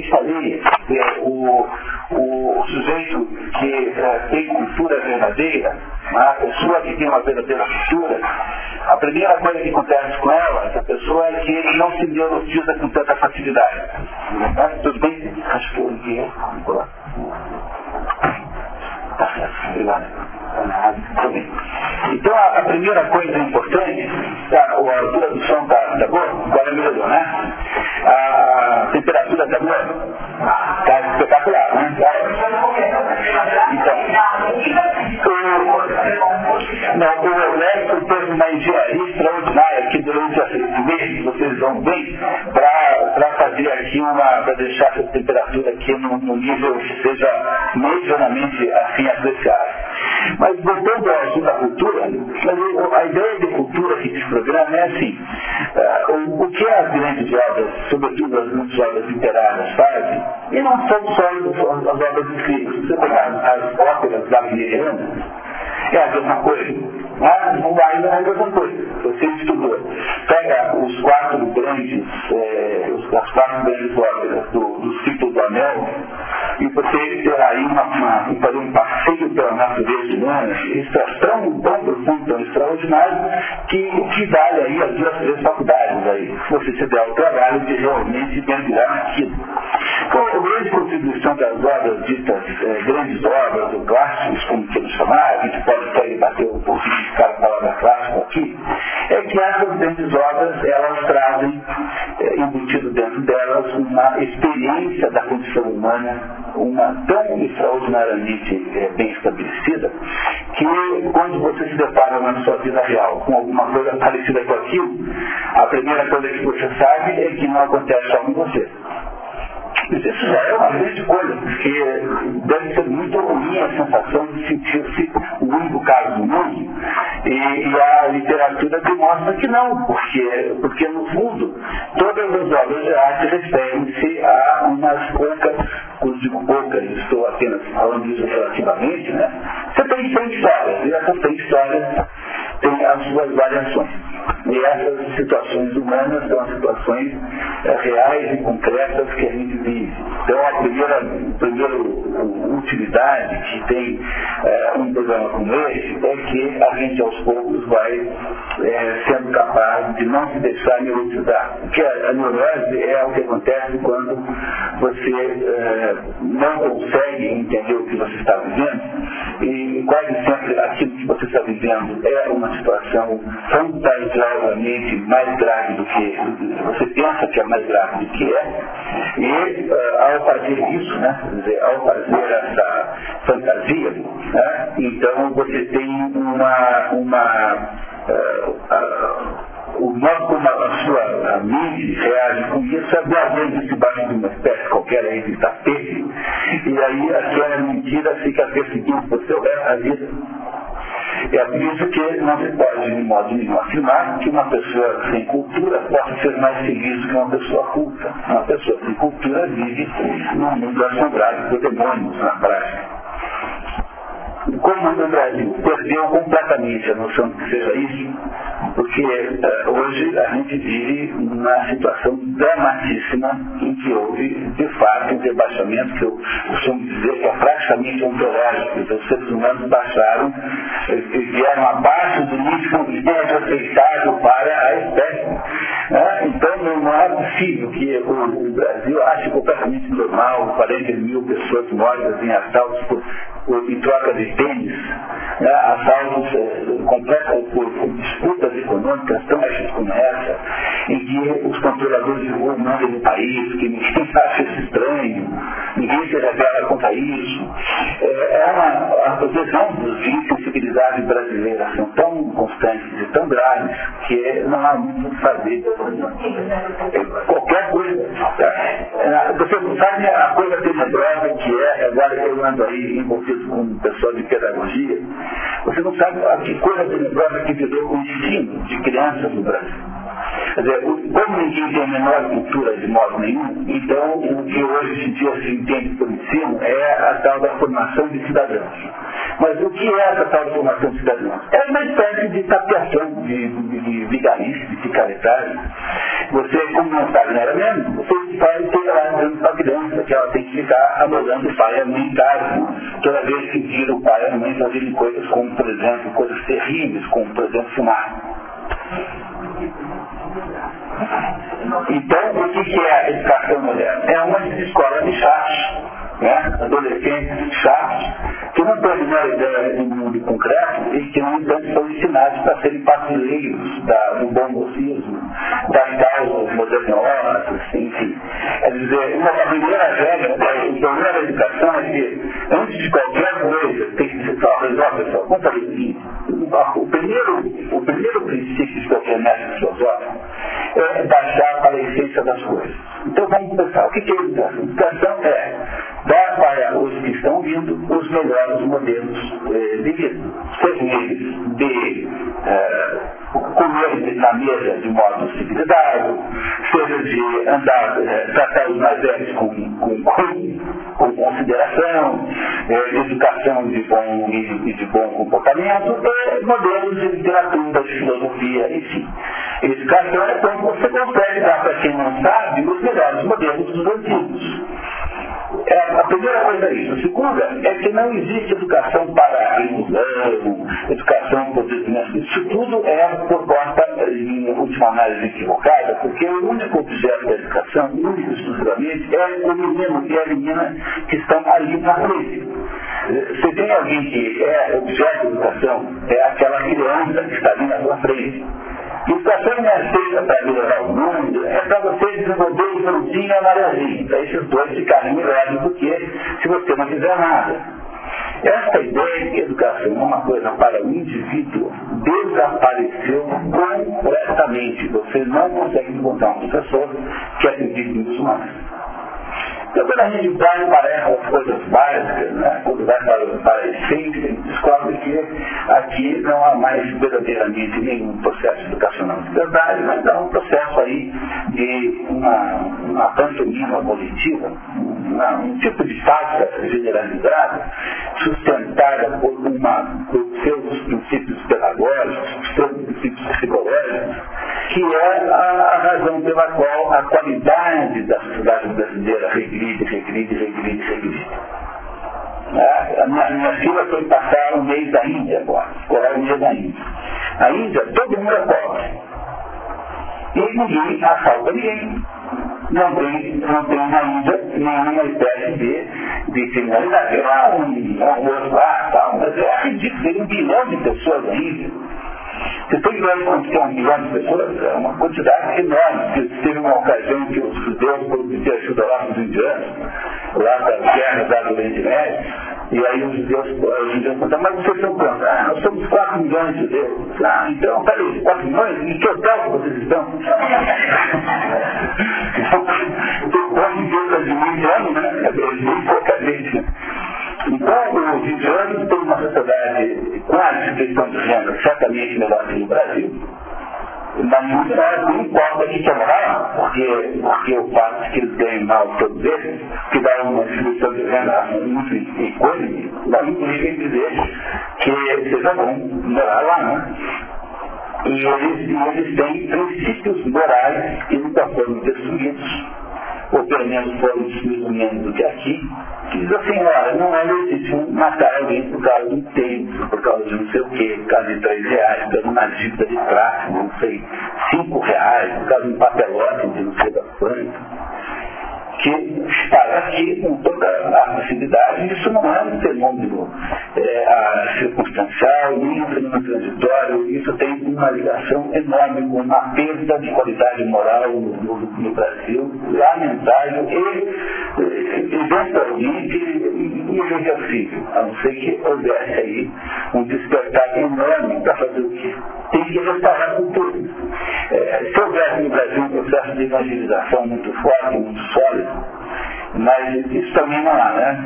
bem falei, o sujeito que tem cultura verdadeira, a pessoa que tem uma verdadeira cultura, a primeira coisa que acontece com ela, essa pessoa, é que ele não se neurotiza com tanta facilidade. Tudo bem? Acho que eu entendi. Tá certo, obrigado. Então a primeira coisa importante, a altura do som da boca, agora melhorou, né? A temperatura da boca está espetacular, né? Então, o Lécio teve uma engenharia extraordinária que durante esse mês, vocês vão bem, para fazer aqui para deixar essa temperatura aqui num nível que seja medianamente assim apreciável. Mas voltando ao assunto da cultura, a ideia de cultura que desse programa é assim, o que as grandes obras, sobretudo as grandes obras literárias, fazem, e não são só as obras escritas, se você pegar as óperas da Wagneriana, é a mesma coisa, ainda é a mesma coisa, você estudou, pega as quatro grandes óperas do ciclo do Anel, e você terá aí um passeio pela natureza humana, isso é tão profundo, tão extraordinário, que vale aí as duas faculdades aí, se você se der o trabalho de realmente mergulhar naquilo. Então, a grande contribuição das obras ditas, grandes obras, ou clássicos, como queremos chamar, a gente pode até debater um pouquinho de cada palavra clássica aqui, é que essas grandes obras, elas trazem, embutido dentro delas, uma experiência da condição humana, uma tão extraordinariamente bem estabelecida, que quando você se depara na sua vida real com alguma coisa parecida com aquilo, a primeira coisa que você sabe é que não acontece só com você. Isso já é uma grande coisa, porque deve ser muito ruim a sensação de sentir-se o único caso do mundo, e a literatura demonstra que não, porque no fundo todas as obras de arte referem-se a umas poucas, quando digo poucas, estou apenas falando isso relativamente, né? Você tem 100 histórias, e essas 100 histórias têm as suas variações. E essas situações humanas são as situações reais e concretas que a gente vive. Então, a primeira utilidade que tem um programa como esse é que a gente, aos poucos, vai sendo capaz de não se deixar neurotizar. Porque a neurose é o que acontece quando você não consegue entender o que você está vivendo. E quase sempre aquilo que você está vivendo é uma situação fantasiada, mais grave do que você pensa que é mais grave do que é, e ao fazer isso, né, quer dizer, ao fazer essa fantasia, né, então você tem o modo como a sua mente reage com isso é guardando-se debaixo de uma espécie qualquer aí de tapete, e aí a sua mentira fica perseguindo você o resto da vida. É por isso que não se pode, de modo nenhum, afirmar que uma pessoa sem cultura possa ser mais feliz do que uma pessoa culta. Uma pessoa sem cultura vive num mundo assombrado por demônios na prática. Como no Brasil perdeu completamente a noção de que seja isso, porque hoje a gente vive uma situação dramatíssima em que houve, de fato, um rebaixamento que eu costumo dizer que é praticamente ontológico. Os seres humanos baixaram, vieram abaixo do nível aceitável para a espécie. Então não é possível que o Brasil ache completamente normal 40 mil pessoas mortas em assaltos em troca de tênis, assaltos completos por disputas econômicas tão grandes como essa, em que os controladores de rua mandam no país, que ninguém acha isso estranho, ninguém se revela contra isso. A proteção dos vínculos civilizados brasileiros são tão constantes e tão graves que não há muito o que fazer. Qualquer coisa. Vocês não sabem a coisa tenebrosa que é, agora eu ando aí envolvido com o pessoal de pedagogia, vocês não sabem a que coisa tenebrosa que virou o ensino de crianças no Brasil. Quer dizer, como ninguém tem a menor cultura de modo nenhum, então o que hoje em dia se entende por ensino é a tal da formação de cidadãos. Mas o que é essa tal de formação de cidadãos? É uma espécie de tapeação de vigarista, de picaretário. Você, como não sabe nada mesmo, você vai ter lá morando para a criança, que ela tem que ficar adorando o pai e a mãe em casa. Toda vez que tira o pai e a mãe fazerem coisas como, por exemplo, coisas terríveis, como, por exemplo, fumar. Então, o que é a educação moderna? É uma escola de chatos, né? Adolescentes chatos, que não têm a menor ideia de mundo concreto e que, no entanto, são ensinados para serem partilheiros do bom mocismo, das causas modernosas, enfim. Quer dizer, uma primeira regra, o problema da educação é que, antes de qualquer coisa, tem que se resolver, pessoal, vamos fazer assim. O primeiro princípio de qualquer método filosófico é baixar para a essência das coisas. Então vamos pensar, o que é educação? Educação é dar para os que estão vindo os melhores modelos de vida, sejam eles de comer na mesa de modo civilizado, seja de andar, tratar os mais velhos com consideração, educação de bom e de bom comportamento, modelos de literatura, de filosofia, enfim. Educação é quando você consegue dar para quem não sabe os melhores modelos dos antigos. A primeira coisa é isso. A segunda é que não existe educação para a ilusão, educação para o desenvolvimento. Isso tudo é proposta em última análise equivocada, porque o único objeto da educação, único exclusivamente, é o menino e a menina que estão ali na frente. Se tem alguém que é objeto de educação, é aquela criança que está ali na sua frente. Educação não é feita para melhorar o mundo, é para você desenvolver o pãozinho e a amarelinha, para esses dois ficarem melhores do que se você não fizer nada. Esta ideia de que educação é uma coisa para o indivíduo desapareceu completamente. Você não consegue encontrar um professor que acredite nisso mais. Então, quando a gente vai para as coisas básicas, né, quando vai para a essência, a gente descobre que aqui não há mais verdadeiramente nenhum processo educacional de verdade, mas há um processo aí de uma pantomima positiva, um tipo de tática generalizada, sustentada por seus princípios pedagógicos, por seus princípios psicológicos, que é a razão pela qual a qualidade da sociedade brasileira regride. A minha filha foi passar um mês da Índia agora, escolar um mês da Índia. A Índia, todo mundo é pobre. E ninguém assalta ninguém. Não tem na Índia nenhuma espécie de criminalidade. Lá um mas é ridículo, tem 1 bilhão de pessoas na Índia. Você tem que ver 1 bilhão de pessoas, é uma quantidade enorme. Teve uma ocasião que os judeus foram pedir ajuda lá para os indianos, lá para as guerras lá do Oriente Médio, e aí os judeus perguntaram, mas vocês são quantos? Nós somos 4 milhões de judeus. Então, peraí, 4 milhões? Em que hotel que vocês estão? Então, 4 milhões de indianos, né? É muito pouca gente, né? Então, os indianos têm uma sociedade com a distribuição de renda certamente melhor que no Brasil. Na minha área, não importa que quebrar, porque o fato de que eles ganhem mal todos eles, que dá uma distribuição de renda muito econômica, daí ninguém dizer que seja bom morar lá, né? E eles têm princípios morais que nunca foram destruídos, ou pelo menos foram destruídos menos do que aqui, que diz assim, olha, não é legítimo matar alguém por causa do tempo, por causa de não sei o quê, por causa de R$3, por causa de uma dívida de tráfico, não sei, R$5, por causa de um papelote de não sei da quanto. Que para aqui com toda a facilidade, isso não é um fenômeno circunstancial, nem um fenômeno transitório, isso tem uma ligação enorme com a perda de qualidade moral no Brasil, lamentável e eventualmente irreversível, a não ser que houvesse aí um despertar enorme para fazer o que tem que reparar com tudo. Se houvesse no Brasil um processo de evangelização muito forte, muito sólido, mas isso também não há, né?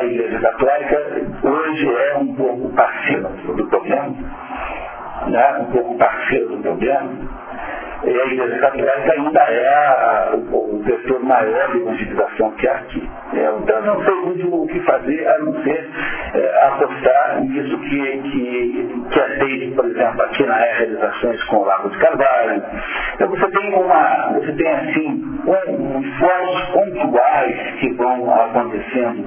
A Igreja Católica hoje é um pouco passiva do problema, né? E a Igreja Católica ainda é o vetor maior de evangelização que há aqui. Eu então não sei muito o que fazer a não ser apostar nisso que é feito, por exemplo, aqui na realizações com o Lago de Carvalho. Então você tem assim esforços pontuais que vão acontecendo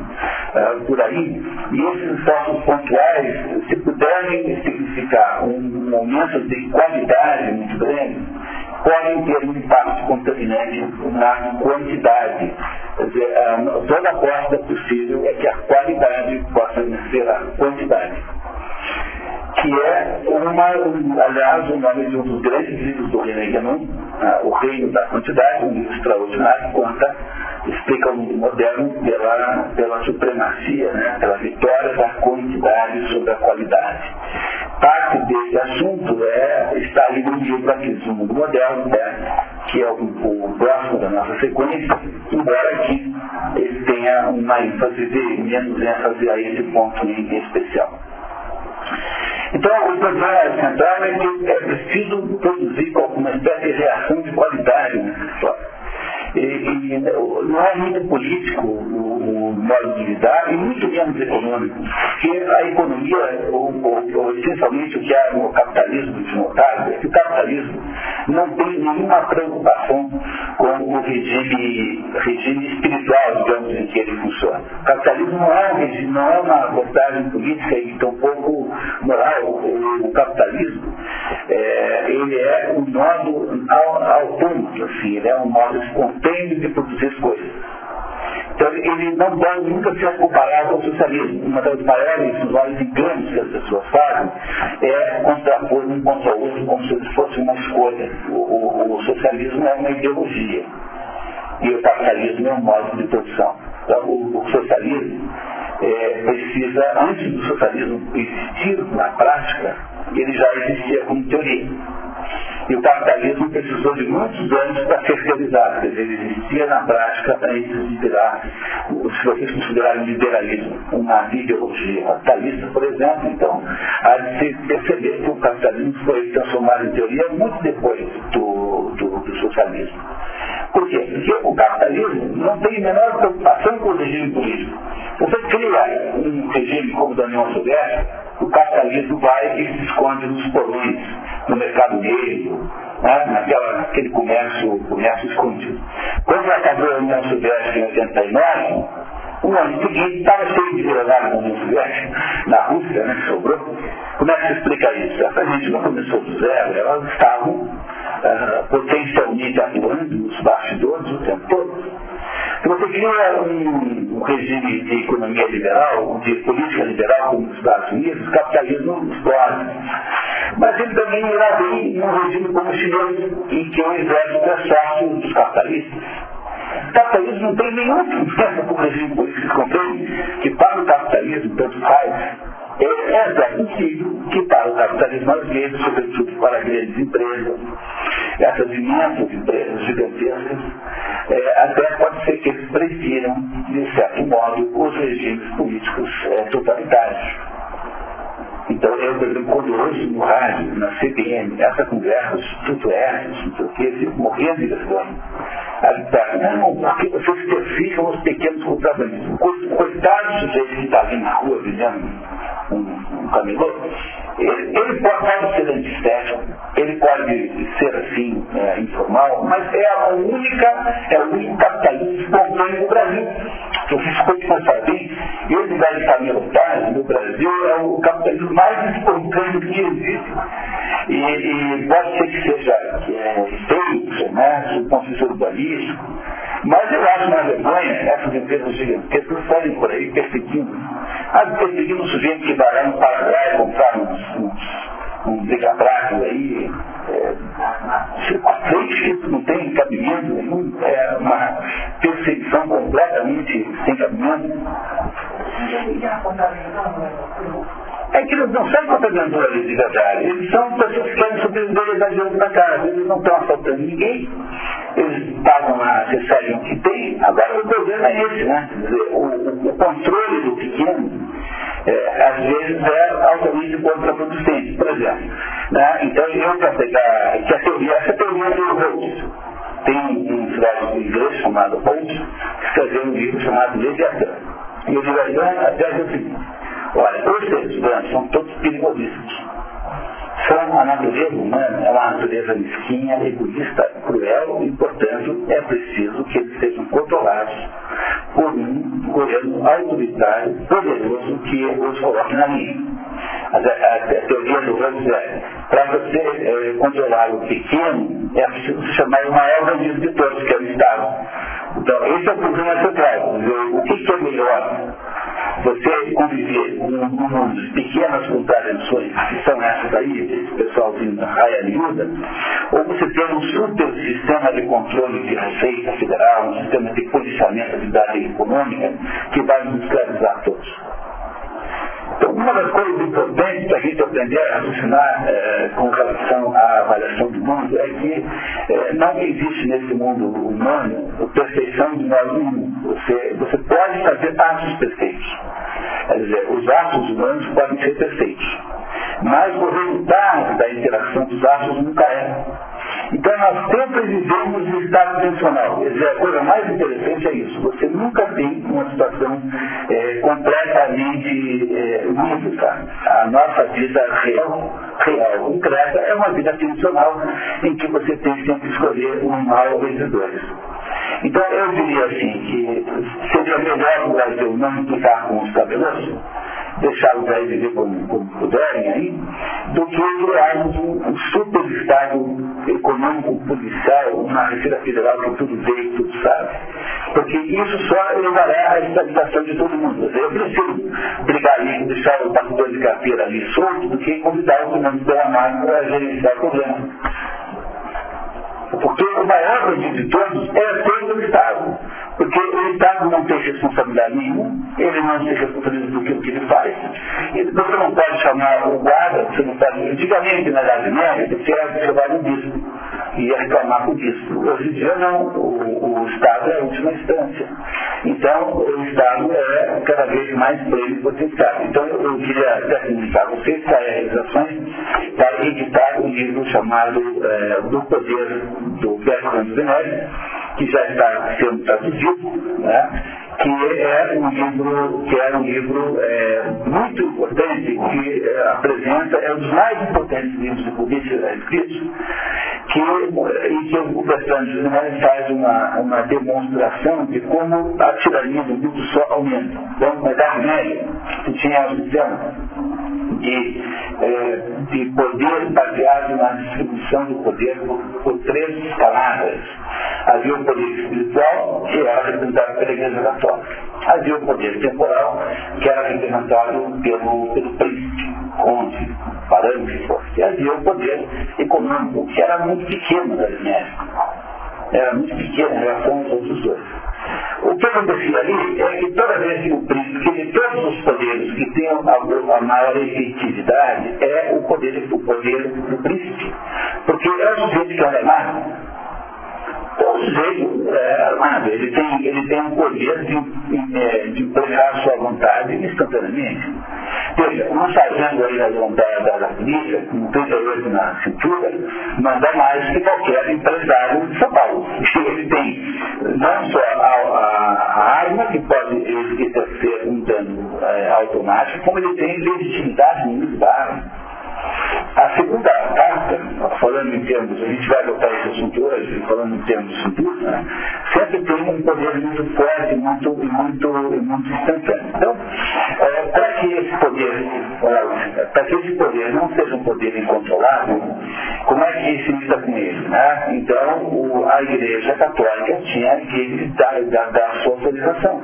por aí, e esses esforços pontuais, se puderem significar um momento de qualidade muito grande, podem ter um impacto contaminante na quantidade. Quer dizer, toda aposta possível é que a qualidade possa vencer a quantidade, que é, aliás, o nome de um dos grandes livros do René Guénon, O Reino da Quantidade, um livro extraordinário, conta, explica o mundo moderno pela supremacia, né, pela vitória da quantidade sobre a qualidade. Parte desse assunto está ali no livro da crise do mundo moderno, né, que é o próximo da nossa sequência, embora que ele tenha uma ênfase de menos ênfase a esse ponto em especial. Então, o problema central é que é preciso produzir alguma espécie de reação de qualidade nessa história. E não é muito político o modo de lidar, e muito menos econômico, porque a economia, ou essencialmente o que há no capitalismo desnotado, é que o capitalismo não tem nenhuma preocupação com o regime espiritual, digamos, em que ele funciona. O capitalismo não é um regime, não é uma abordagem política e tampouco moral. O capitalismo ele é um modo autônomo, assim, ele é um modo espontâneo de produzir coisas. Então, ele não pode nunca ser comparado ao socialismo. Uma das maiores enganos que as pessoas fazem é contrapor um contra o outro como se fosse uma escolha. O socialismo é uma ideologia e o capitalismo é um modo de produção. Então, o socialismo precisa, antes do socialismo existir na prática, ele já existia como teoria. E o capitalismo precisou de muitos anos para ser realizado. Quer dizer, ele existia na prática para inspirar, se vocês considerarem o liberalismo uma ideologia capitalista, por exemplo, então, há de se perceber que o capitalismo foi transformado em teoria muito depois do socialismo. Por quê? Porque o capitalismo não tem a menor preocupação com o regime político. Você cria um regime como da União Soviética, o capitalismo vai e se esconde nos porões, no mercado negro, né, naquele comércio escondido. Quando acabou a União Soviética em 89, o ano seguinte estava cheio de milionários na União Soviética, na Rússia, né, que sobrou. Como é que se explica isso? Essa gente não começou do zero, elas estavam potencialmente atuando nos bastidores o tempo todo. Se você cria um regime de economia liberal, de política liberal, como nos Estados Unidos, o capitalismo explode. Mas ele também irá bem num regime como o chinês, em que o exército é sócio dos capitalistas. O capitalismo não tem nenhuma diferença com o regime político, compreende? Que para o capitalismo, tanto faz. É admissível que para o capitalismo às vezes, sobretudo para grandes empresas, essas imensas empresas gigantescas, até pode ser que eles prefiram, de certo modo, os regimes políticos totalitários. Então, eu, por exemplo, quando ouço no rádio, na CBN, essa conversa, tudo não sei o que, fico morrendo de vergonha. Não, porque vocês perfilham os pequenos contrabandistas. Coitados do sujeito que está ali na rua, vivendo um camelô, ele pode ser antistético, ele pode ser assim, informal, mas é o único capitalismo espontâneo do Brasil. Se vocês continuam a saber, esse vai de camelotagem no Brasil é o capitalismo mais espontâneo que existe. E pode ser que seja feio, né, do ponto de vista urbanístico, mas eu acho na Alemanha, essas empresas gigantescas saem por aí perseguindo. Perseguindo um sujeito que vai lá no Paraguai e comprar um brigabraco aí, isso não tem cabimento nenhum, é uma perseguição completamente sem cabimento. É que eles não são contrabandistas de verdade, eles são pessoas que querem sobreviver da gente da casa, eles não estão assaltando ninguém, eles pagam a acessório que tem. Agora o problema é esse, né? Quer dizer, o controle do pequeno, às vezes é altamente contraproducente, por exemplo. Né? Então eu para pegar que a teoria do Rhodes tem um cidade do inglês chamada Holt, escreveu um livro chamado Leviatã. E o Leviatã até diz o seguinte: olha, os seres humanos são todos perigosíssimos. São a natureza humana, é uma natureza mesquinha, egoísta, cruel, e, portanto, é preciso que eles sejam controlados por um governo autoritário, poderoso, que os coloque na linha. A teoria do Huxley é: para você controlar o pequeno, é preciso chamar o maior bandido de todos, que é o Estado. Então, esse é o problema central. O que é melhor? Você conviver com umas pequenas contravenções, que são essas aí, esse pessoal vindo da raia miúda, ou você ter um super sistema de controle de receita federal, um sistema de policiamento da atividade econômica, que vai nos escravizar todos. Então, uma das coisas importantes para a gente aprender a raciocinar com relação à avaliação do mundo é que não existe nesse mundo humano perfeição de modo nenhum. Você pode fazer atos perfeitos. Quer dizer, os atos humanos podem ser perfeitos, mas o resultado da interação dos atos nunca é. Então, nós sempre vivemos no estado tensional. Quer dizer, a coisa mais interessante é isso. Você nunca tem uma situação completamente única. A nossa vida real, concreta, é uma vida tensional em que você tem que escolher um mal ou vencedores. Então, eu diria assim, que seria melhor o Brasil não implicar com os cabelos, deixar o Brasil viver como puderem aí, do que criarmos um super estado econômico, policial, uma receita federal que tudo vê e tudo sabe. Porque isso só levará à estabilização de todo mundo. Eu prefiro brigar ali e deixar o batidor de carteira ali solto do que convidar o comando da máquina para gerenciar o problema. Porque o maior bandido de todos é todo o Estado. Porque o Estado não tem responsabilidade nenhuma, ele não se responsabiliza do que ele faz. E você não pode chamar o guarda, você não pode... Antigamente, na Idade Média, você ia chamar um bispo, ia reclamar com o bispo. Hoje em dia, não. O Estado é a última instância. Então, o Estado é cada vez mais plenipotenciado. Então, eu queria até indicar vocês que as realizações para editar um livro chamado Do Poder, do Fernando René, que já está sendo traduzido, né? Que é um livro, muito importante, que apresenta, é um dos mais importantes livros de política escritos, em que o Fernando René faz uma demonstração de como a tirania do grupo só aumenta. Então, na Idade Média, que tinha um sistema de poder baseado na distribuição do poder por três escaladas. Havia o poder espiritual, que era representado pela Igreja Católica. Havia o poder temporal, que era representado pelo príncipe, onde, parando que fosse. E havia o poder econômico, que era muito pequeno da América. Era muito pequeno em relação aos outros dois. O que acontecia ali é que toda vez que o príncipe, de todos os poderes que tem a maior efetividade, é o poder do príncipe. Porque é o sujeito que é armado. Então, o sujeito é armado, ele tem um poder de empregar sua vontade instantaneamente. Veja, um sargento aí na vontade da polícia, com 38 na cintura, manda mais que qualquer empresário de São Paulo. Ele tem não só a arma, que pode exercer um dano automático, como ele tem legitimidade militar. A segunda carta, falando em termos, a gente vai adotar esse assunto hoje, falando em termos futuros, né, sempre tem um poder muito forte, muito instantâneo. Então, para que esse poder não seja um poder incontrolável, como é que se lida com ele? Né? Então, a Igreja Católica tinha que dar sua autorização.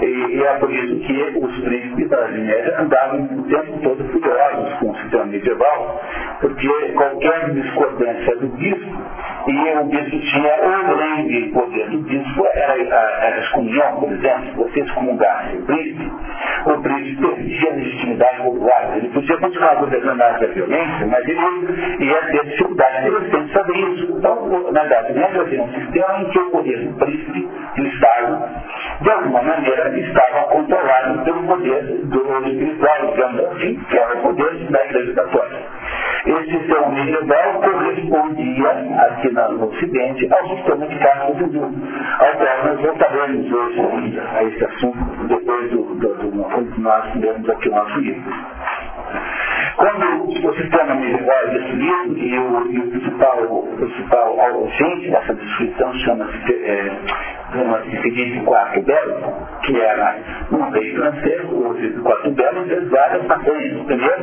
E é por isso que os príncipes da Idade Média andavam o tempo todo furiosos com o sistema medieval, porque qualquer discordância do bispo, e o bispo tinha o grande poder do bispo, era a excomunhão, por exemplo. Se você excomungasse o príncipe perdia a legitimidade popular. Ele podia continuar governando a violência, mas ele ia ter dificuldade interessante sobre isso. Então, na Idade Média havia um sistema em que o poder do príncipe, do Estado, de alguma maneira, estava controlado pelo poder do espiritual, digamos assim, que era o poder da Igreja Católica. E Esse céu medieval correspondia, aqui no Ocidente, ao sistema de castas hindu, ao qual nós voltaremos hoje a esse assunto depois quando nós tivemos aqui o nosso livro. Quando o sistema medieval é definido, e o principal ausente dessa descrição chama-se Felipe IV Belo, que era um rei francês. O Felipe IV Belo fez várias maçãs. Primeiro,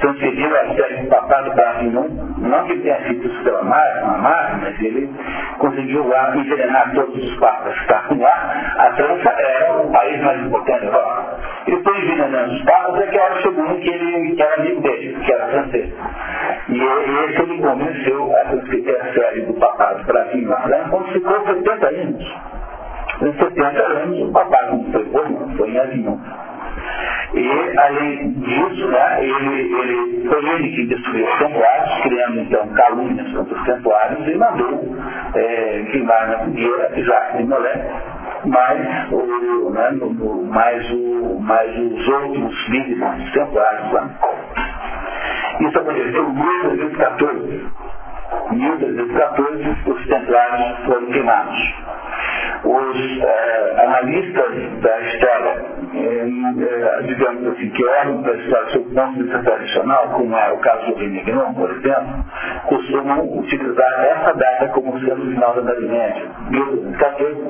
transferiu a série do papado para Avignon, não que tenha sido extremado, amado, mas ele conseguiu lá envenenar todos os papas que estavam lá. A França era o país mais importante da Europa. E foi envenenando os papas até que era o segundo que ele era amigo dele, que era francês. E esse ele convenceu a transferir a série do papado para Avignon na França, quando ficou 70 anos. Em 70 anos, o papado não foi bom, foi em Avignon. E, além disso, né, foi ele que destruiu os templários, criando, então, calúnias contra os templários, e mandou queimar na fogueira Isaac de Molé, mais os outros líderes dos templários lá. Isso aconteceu em 1314. Em 1314, os templários foram queimados. Os analistas da história, digamos assim, que olham para a história sob o ponto de vista tradicional, como é o caso do René Guénon, por exemplo, costumam utilizar essa data como sendo o final da Idade Média, 1314,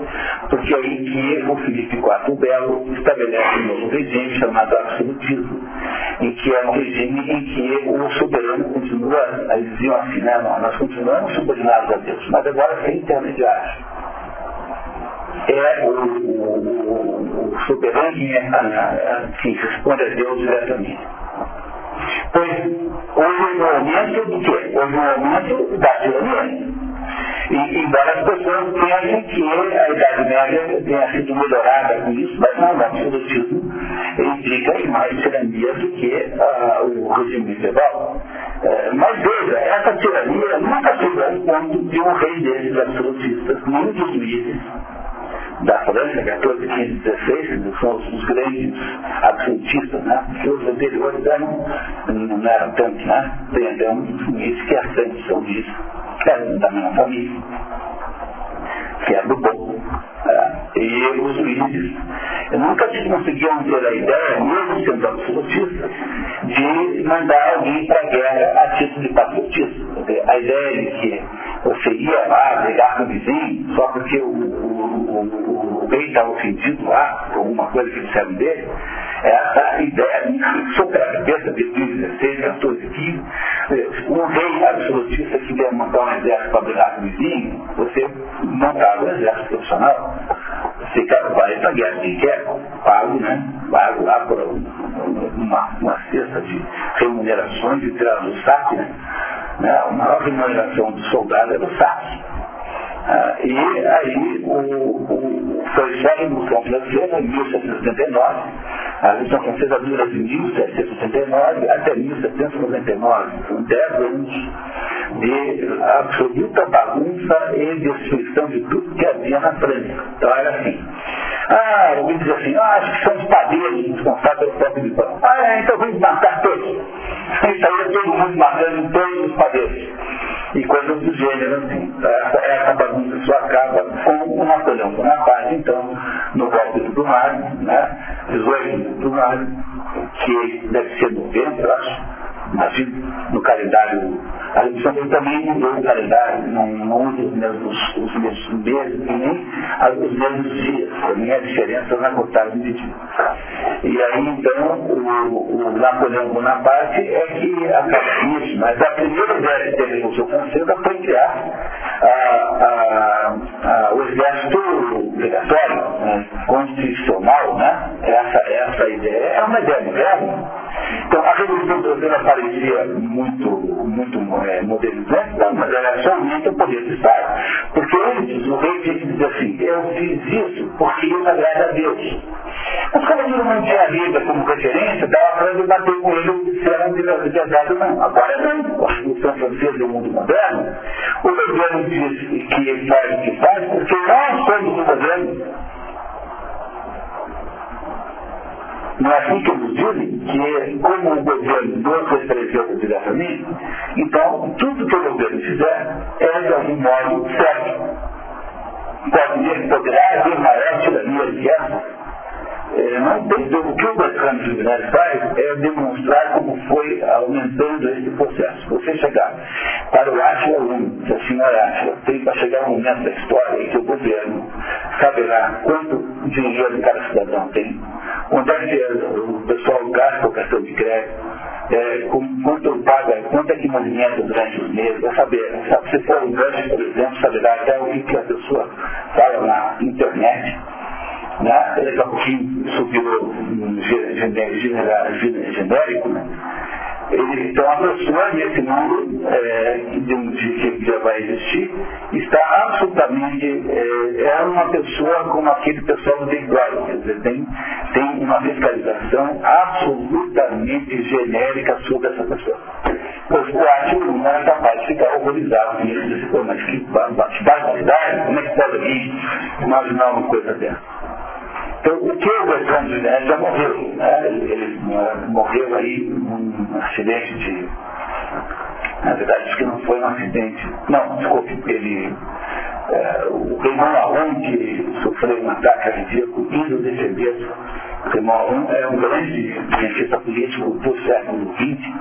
porque é aí que o Felipe IV Belo estabelece um novo regime chamado absolutismo, em que é um regime em que o soberano continua, eles diziam assim, né, nós continuamos subordinados a Deus, mas agora sem intermediário. É o soberano que responde a Deus diretamente. Pois houve um aumento do quê? Houve um aumento da tirania. E várias pessoas pensam que a Idade Média tenha sido melhorada com isso, mas não, o absolutismo implica em mais tirania do que o regime medieval. Mas veja, essa tirania nunca chegou ao ponto de um rei desses absolutistas, nem dos líderes da França, 14, 15, 16, são os grandes absolutistas, né? Porque os anteriores não eram tantos, né? Tem até um juiz que é sangue de São Luís, que era da minha família, que era do povo. E os juízes nunca conseguiam ter a ideia, mesmo sendo absolutistas, de mandar alguém para a guerra a título de patriotismo. A ideia de que você ia lá brigar com o vizinho só porque o rei estava ofendido lá por alguma coisa que disseram dele, essa ideia sobre a cabeça de 16, 14, 15, um rei absolutista que quer montar um exército para brigar com o vizinho, você montava um exército profissional, você vai para a guerra quem quer, pago, né? Pago lá por uma cesta de remunerações e tirar do saque, né? A maior remuneração do soldado era o saque. E aí foi só a Revolução Francesa em 1779. A Revolução Francesa dura de 1779 até 1799. São 10 anos de absoluta bagunça e destruição de tudo que havia na França. Então era assim. Alguém diz assim, acho que são os padeiros responsáveis pelo pobre de pão. Então vamos matar todos. E saiu todo mundo matando todos os padeiros. E coisas do gênero, assim. Essa bagunça só acaba com o Napoleão Bonaparte, então, no golpe do Dumas, né? 18 do Dumas, que deve ser novembro, acho, imagino, no calendário. A Revolução também mudou o calendário, não usa os mesmos meses e nem os mesmos dias, também a diferença na contagem de dias. E aí, então, o Napoleão Bonaparte é que acabou isso, mas a primeira ideia que teve a Revolução Francesa foi criar o exército obrigatório, né, constitucional, né? Essa ideia é uma ideia moderna. Então, a Revolução Francesa parecia muito modernizante, não, mas era somente o poder do Estado. Porque antes o rei tinha que dizer assim, eu fiz isso porque eu agrada a Deus. Mas como ele não tinha a Bíblia como referência, dava para ele bater com ele se era verdade ou não. Agora não. Com a Revolução Francesa do mundo moderno, o governo diz que ele faz o que faz porque nós somos o governo. Não é assim que eles dizem que, como o governo do outro representa diretamente, então tudo que o governo fizer é de algum modo certo. Pode dizer que poderá haver maior tirania de guerra. Não tem dúvida, o que o mercado de faz é demonstrar como foi aumentando esse processo. Você chegar para o Átila 1, que a senhora Átila tem para chegar um momento da história em que o governo saberá quanto dinheiro cada cidadão tem, onde é que o pessoal gasta o cartão de crédito, quanto paga, quanto é que movimenta durante os meses, vai saber. Se for um gancho, por exemplo, saberá até o que a pessoa fala na internet. Ele é um pouquinho subiu genérico, né? Então a pessoa nesse mundo que já vai existir está absolutamente uma pessoa como aquele pessoal de igual, quer dizer, tem uma fiscalização absolutamente genérica sobre essa pessoa. Pois o ático não é capaz de ficar horrorizado com isso, mas que barbaridade, como é que pode alguém imaginar uma coisa dessa? Então, o que o Bertrand Julian já morreu, né? Ele morreu aí num acidente de... Na verdade, acho que não foi um acidente. Não, desculpe, ele... o Raymond Aron, que sofreu um ataque cardíaco, indo defender. O Raymond Aron é um grande cientista político do século XX,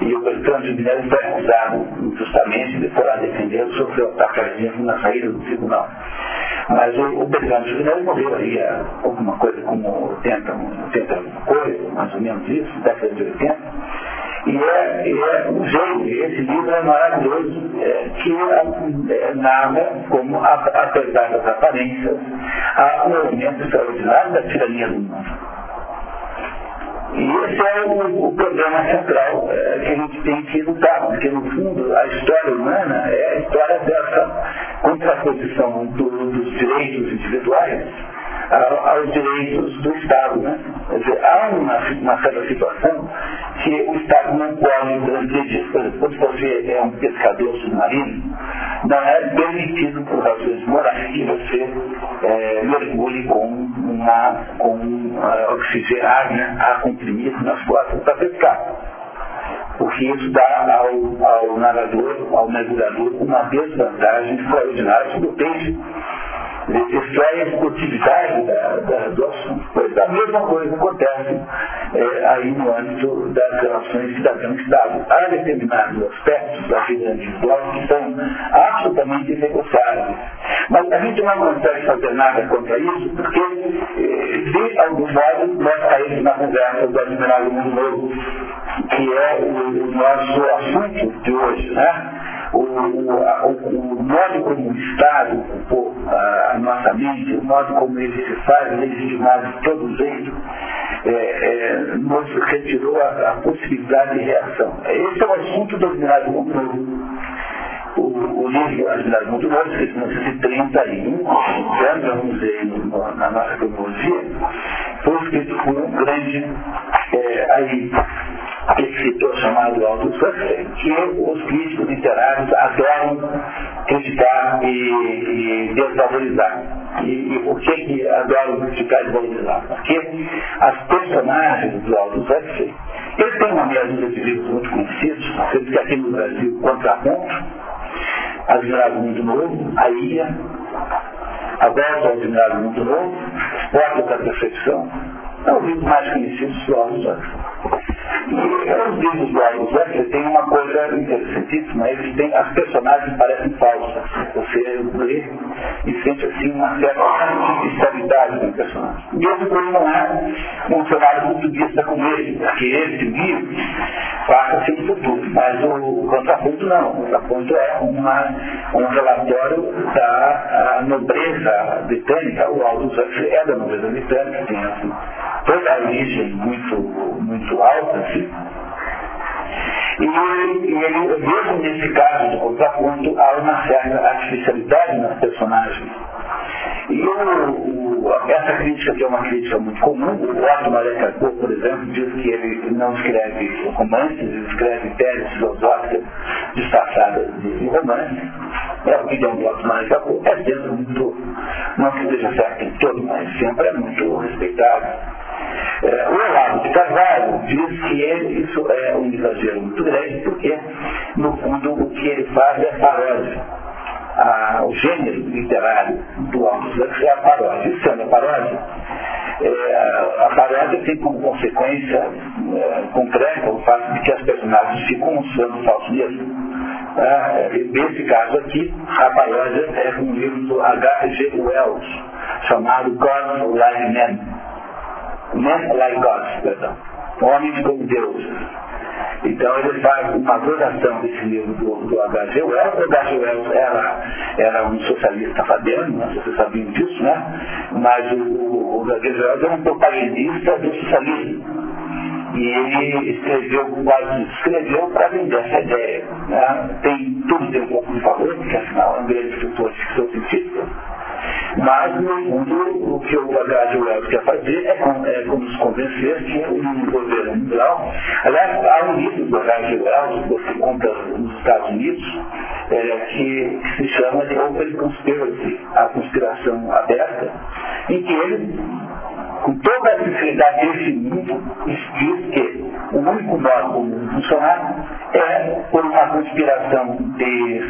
e o Bertrand Julian foi acusado justamente de por lá defender, sofreu um ataque cardíaco na saída do tribunal. Mas o Bertrand Julian morreu aí há alguma coisa como 80 coisa, mais ou menos isso, década de 80. E é um jeito, esse livro é maravilhoso, que nada como, apesar das aparências, há um elemento extraordinário da tirania do mundo. E esse é o problema central que a gente tem que lutar, porque no fundo a história humana é a história dessa contraposição dos direitos individuais aos direitos do Estado, né? Quer dizer, há uma certa situação que o Estado não pode transgredir. Por exemplo, quando você é um pescador submarino, não é permitido por razões morais que você mergulhe com oxigenado, né, ar comprimido nas costas para pescar. Porque isso dá ao nadador, ao mergulhador, uma desvantagem extraordinária sobre o peixe. Destrói a esportividade do assunto. Pois a mesma coisa acontece aí no âmbito das relações cidadão-estado. Há determinados aspectos da vida individual que são absolutamente negociáveis. Mas a gente não consegue fazer nada contra isso, porque de algum modo nós caímos na conversa do Admirável Mundo Novo, que é o nosso assunto de hoje, né? O modo como o Estado ocupou a nossa mente, o modo como ele se faz legitimado de todo jeito, nos retirou a possibilidade de reação. Esse é o assunto do Admirável Mundo Novo. O livro Admirável Mundo Novo, de 1931, vamos dizer, na nossa cronologia, foi escrito por um grande escritor chamado Aldous Huxley, que os críticos literários adoram criticar e desvalorizar. E por que adoram criticar e desvalorizar? Porque as personagens do Aldous Huxley, ele tem uma meia dúzia de livros muito conhecidos, sendo que aqui no Brasil, Contraponto, Admirável Mundo Novo, a Ilha, a volta ao Admirável Mundo Novo, Portas da Perfeição, é um livro mais conhecido do Aldous Huxley. E os livros do Aldous Huxley têm uma coisa interessantíssima, eles têm, as personagens parecem falsas. Você lê e sente assim uma certa artificialidade do personagem. E esse livro não é um cenário futurista como ele, porque esse livro passa-se no futuro, mas o contraponto não. O contraponto é um relatório da nobreza britânica. O Aldous Huxley é da nobreza britânica, tem assim, toda a origem muito alta, assim. E ele, mesmo nesse caso do contraponto, há uma certa artificialidade nas personagens. E essa crítica, que é uma crítica muito comum, o Otto Marekakou, por exemplo, diz que ele não escreve romances, ele escreve teses filosóficas disfarçadas de romances. É o que é um Otto Marekakou, é sempre muito, não que seja certo em todo, mas sempre é muito respeitado. O Lago de Carvalho diz que ele, isso é um exagero muito grande, porque, no fundo, o que ele faz é paródia. O gênero literário do Aldous Huxley é a paródia. E sendo a paródia, a paródia tem como consequência concreta o fato de que as personagens ficam um sendo falso mesmo. Nesse caso aqui, a paródia é um livro do H.G. Wells, chamado God Like Men. Men Like God, perdão. Homens como Deus. Então ele faz uma adoração desse livro do H.G. Wells. O H.G. Wells era um socialista faderno, não sei se vocês sabiam disso, né? Mas o H.G. Wells era um propagandista do socialismo. E ele escreveu para vender essa ideia. Né? Tudo tem um pouco de valor, porque afinal é um grande escritor de ficção científica. Mas, no fundo, o que o H.G. Wells quer fazer é nos convencer que o governo mundial... Aliás, há um livro do H.G. Wells, você conta nos Estados Unidos, que se chama The Open Conspiracy, a Conspiração Aberta, em que ele, com toda a sinceridade desse mundo, diz que o único modo como funcionar é por uma conspiração de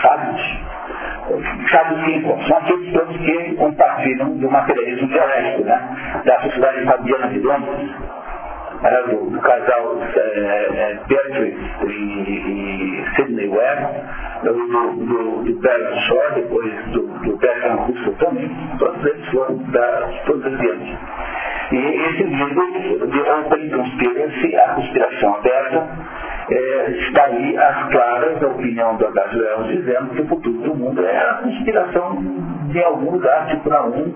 sábios, são aqueles todos que compartilham do materialismo dialético, né? Da sociedade fabiana de Londres, do casal Beatrice e Sidney Webb, do Bell Shore, depois do Bertrand Russell também, todos eles foram produzidos. E esse livro, de Open Conspiracy, a Conspiração Aberta, está aí às claras da opinião do H.G. Wells, dizendo que o futuro do mundo é a conspiração de algum lugar, tipo na um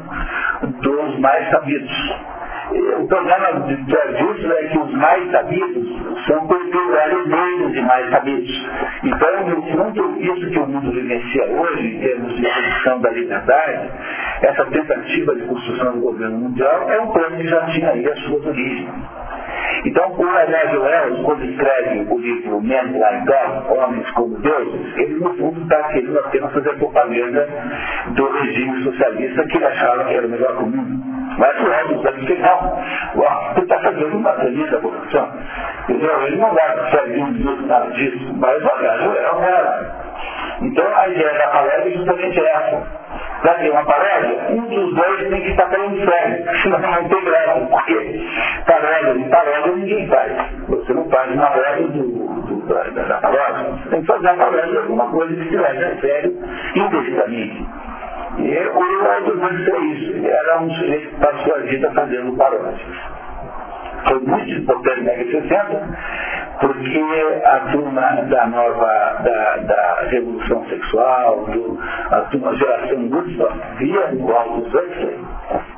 dos mais sabidos. O problema disso é que os mais sabidos são contemporâneos de mais sabidos. Então, no fundo, isso que o mundo vivencia hoje, em termos de redução da liberdade, essa tentativa de construção do governo mundial é um plano que já tinha aí a sua origem. Então, o H.G. Wells, quando escreve o livro Men Like God, Homens como Deuses, ele, no fundo, está querendo apenas fazer a propaganda do regime socialista que ele achava que era o melhor do mundo. Mas o Aldous Huxley não. Ele está fazendo uma tremenda produção. Entendeu? Ele não vai sair um nada disso, mas o H.G. Wells era. Então, a ideia da paródia é justamente essa. Para ter uma paródia, um dos dois tem que estar pelo inferno, senão não tem graça, porque paródia ninguém faz. Você não faz uma paródia da paródia, você tem que fazer uma paródia de alguma coisa que se leve a sério indevidamente. E o Aldous Huxley é isso, ele era um sujeito que passou a vida fazendo paródias. Foi muito importante na década de 60, porque a turma da revolução sexual, a turma geração Woodstock, via no Aldous Huxley,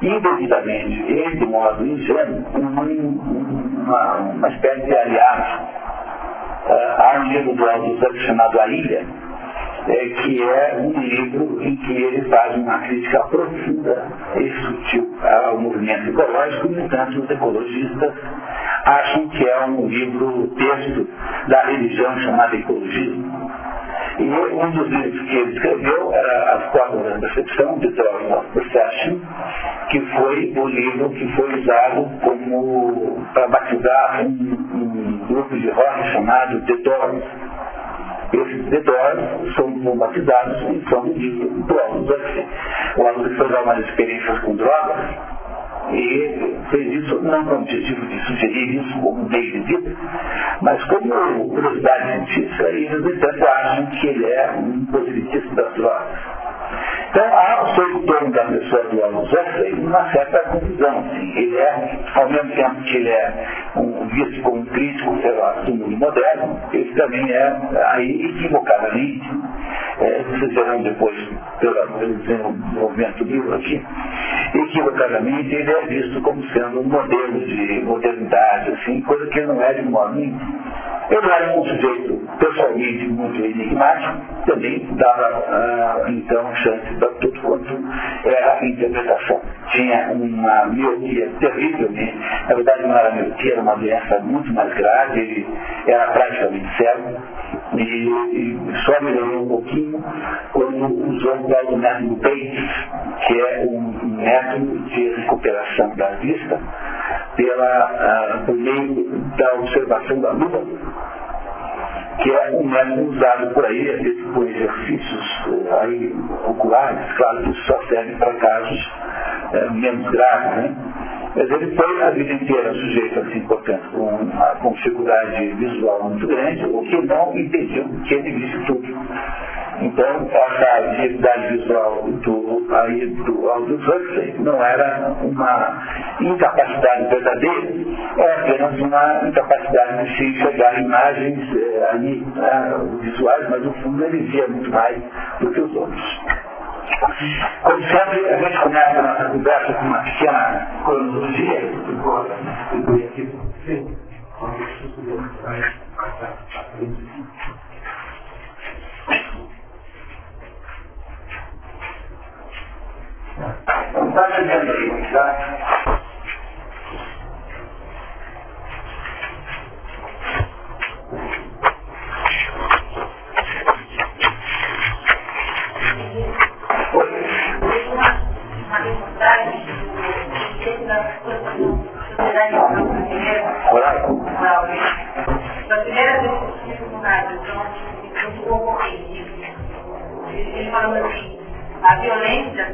indevidamente, e de modo ingênuo, uma espécie de aliado. Há um livro do Aldous Huxley chamado A Ilha, que é um livro em que ele faz uma crítica profunda e sutil ao movimento ecológico, no entanto os ecologistas acham que é um livro texto da religião chamada ecologismo. E um dos livros que ele escreveu era As Cordas da Percepção, The Doors of Perception, que foi o livro que foi usado para batizar um grupo de rock chamado The Doors. Esses detalhes são traumatizados em forma de drogas. O aluno foi dar umas experiências com drogas e fez isso não com o objetivo de sugerir isso como meio de vida, mas como curiosidade científica, e no entanto acham que ele é um positivista das drogas. Então, há sobre o torno da pessoa do Aldous Huxley uma certa confusão. Assim. Ele é, ao mesmo tempo que ele é visto como um crítico feroz do mundo moderno, ele também é, aí, equivocadamente, vocês verão depois pelo desenvolvimento do livro aqui, equivocadamente ele é visto como sendo um modelo de modernidade, assim, coisa que ele não é de modo nenhum. Ele era um sujeito pessoalmente muito enigmático, também dava, então, chance para tudo quanto era a interpretação. Tinha uma miopia terrivelmente, na verdade não era miopia, era uma doença muito mais grave, ele era praticamente cego, e só melhorou um pouquinho quando usou o tal do método Bates, que é um método de recuperação da vista por meio da observação da lua, que é um método usado por aí, por exercícios aí, oculares, claro que isso só serve para casos menos graves, né? Mas ele foi a vida inteira sujeito, assim, portanto, com dificuldade visual muito grande, o que não impediu que ele visse tudo. Então, essa dificuldade visual do Aldous Huxley não era uma incapacidade verdadeira, é apenas uma incapacidade de se enxergar imagens visuais, mas no fundo ele via muito mais do que os outros. Como sempre, a gente começa a nossa conversa com uma pequena cronologia. Está chegando aí, tá?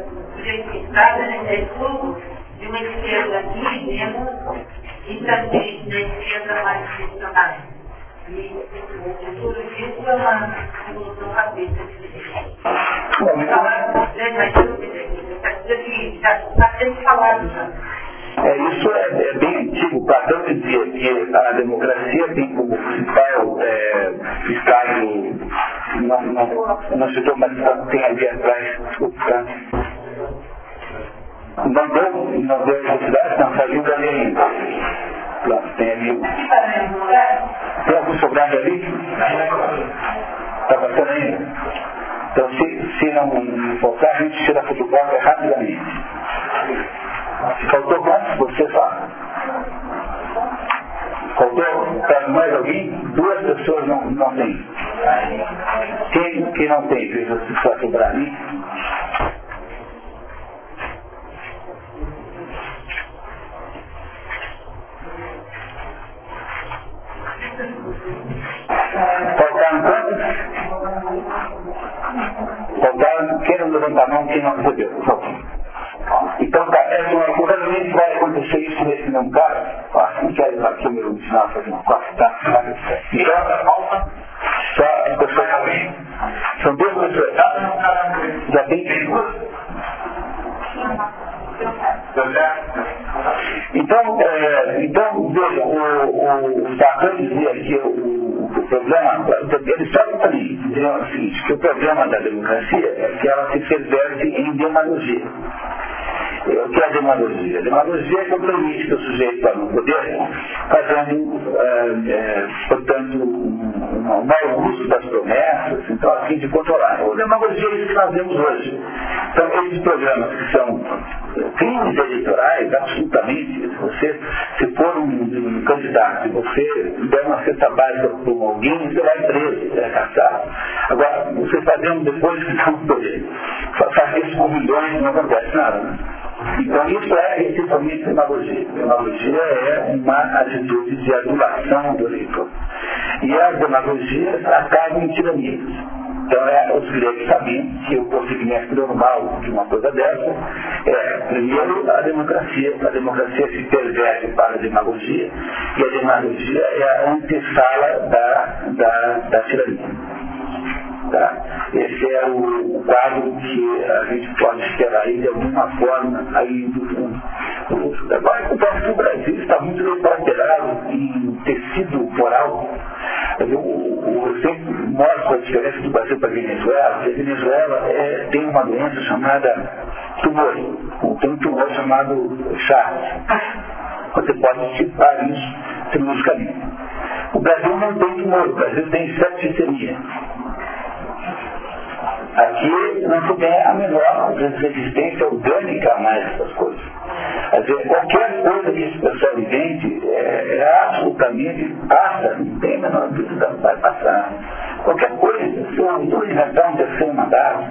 Qualquer coisa, se o autor inventar um terceiro mandato,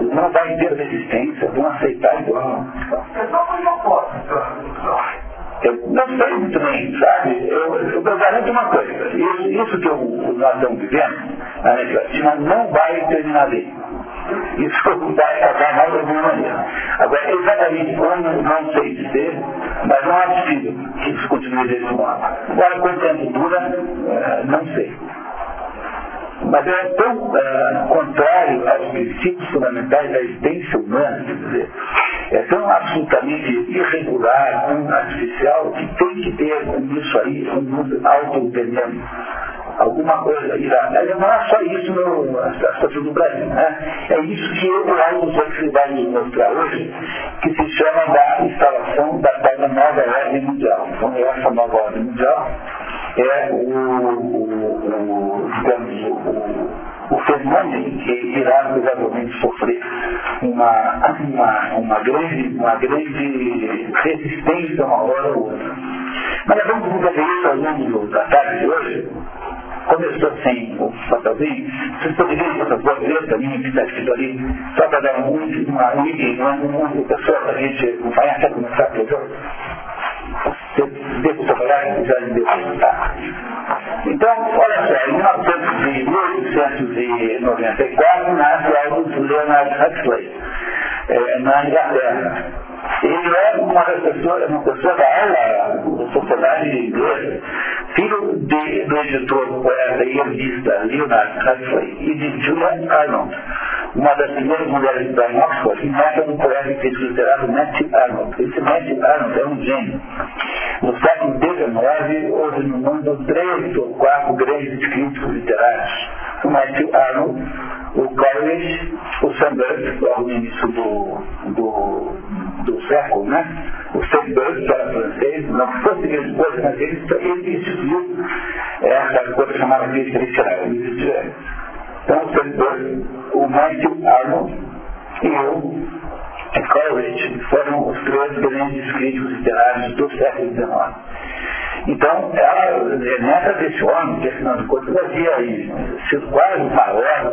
não vai ter resistência, vão aceitar igual. Eu não sei muito bem, sabe? Eu garanto uma coisa, isso que nós estamos vivendo, a legislativa não vai terminar ali. Isso vai acabar mais de alguma maneira. Agora, exatamente quando, não sei dizer, mas não é possível que isso continue desse modo. Agora, quanto tempo dura, não sei. Mas é tão contrário aos princípios fundamentais da existência humana, quer dizer, é tão absolutamente irregular, tão artificial, que tem que ter nisso aí um auto-veneno. Alguma coisa irada. Não é só isso na situação do Brasil, né? É isso que o Aldous Huxley vai nos mostrar hoje, que se chama da instalação da tal da nova ordem mundial. Então, essa nova ordem mundial é o fenômeno que irá provavelmente sofrer uma grande resistência uma hora ou outra. Mas vamos fazer isso ao longo da tarde de hoje. Começou sem o papelzinho, vocês poderiam fazer essa coisa também, que está escrito ali, só para dar uma pessoa para a gente acompanhar, quer começar a fazer? Eu devo trabalhar e já me devo estar. Então, olha só, em 1894 nasce Aldous Leonard Huxley, na Inglaterra. Ele é uma pessoa da aula, sociedade inglesa, filho do editor, poeta e artista Leonard Huxley e de John Arnold, uma das primeiras mulheres de Oxford, e neta do poeta e crítico literário Matthew Arnold. Esse Matthew Arnold é um gênio. No século XIX, houve no mundo 3 ou 4 grandes críticos literários. O Matthew Arnold, o Corneille, o Sandberg, logo no início do século, né? O Sandberg, que era francês, não fosse grande coisa, mas ele instituiu essa coisa chamada crítica literária. Então, o Sandberg, o Matthew Arnold e eu, e Coleridge foram os 3 grandes críticos literários do século XIX. Então, ela, nessa desse homem, que afinal de contas havia aí, se quase maior,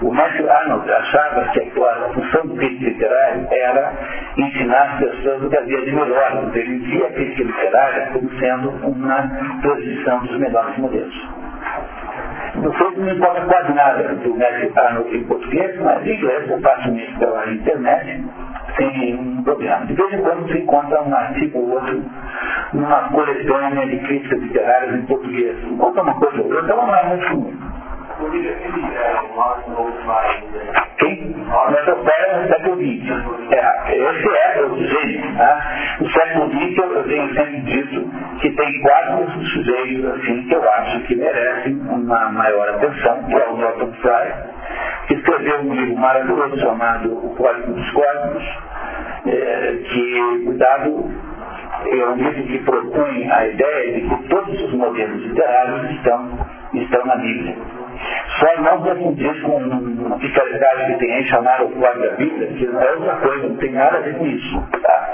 o Matthew Arnold achava que a função do crítico literário era ensinar as pessoas o que havia de melhor. Ele via a crítica literária como sendo uma transição dos melhores modelos. No fundo, não importa quase nada do Matthew Arnold em português, mas em inglês eu faço isso pela internet sem nenhum problema. De vez em quando se encontra um artigo ou outro numa coletânea de críticas literárias em português. Encontra uma coisa ou outra, então não é muito comum. Quem? Mas eu pego no século XX. Esse é o sujeito. Né? No século XX eu tenho sempre dito que tem 4 sujeitos assim, que eu acho que merecem uma maior atenção, que é o Northrop Frye, que escreveu um livro maravilhoso chamado O Código dos Códigos, que, cuidado, é um livro que propõe a ideia de que todos os modelos literários estão na Bíblia. Só não confundir com uma fiscalidade que tem em chamar o quadro da Bíblia, que não é outra coisa, não tem nada a ver com isso. Tá?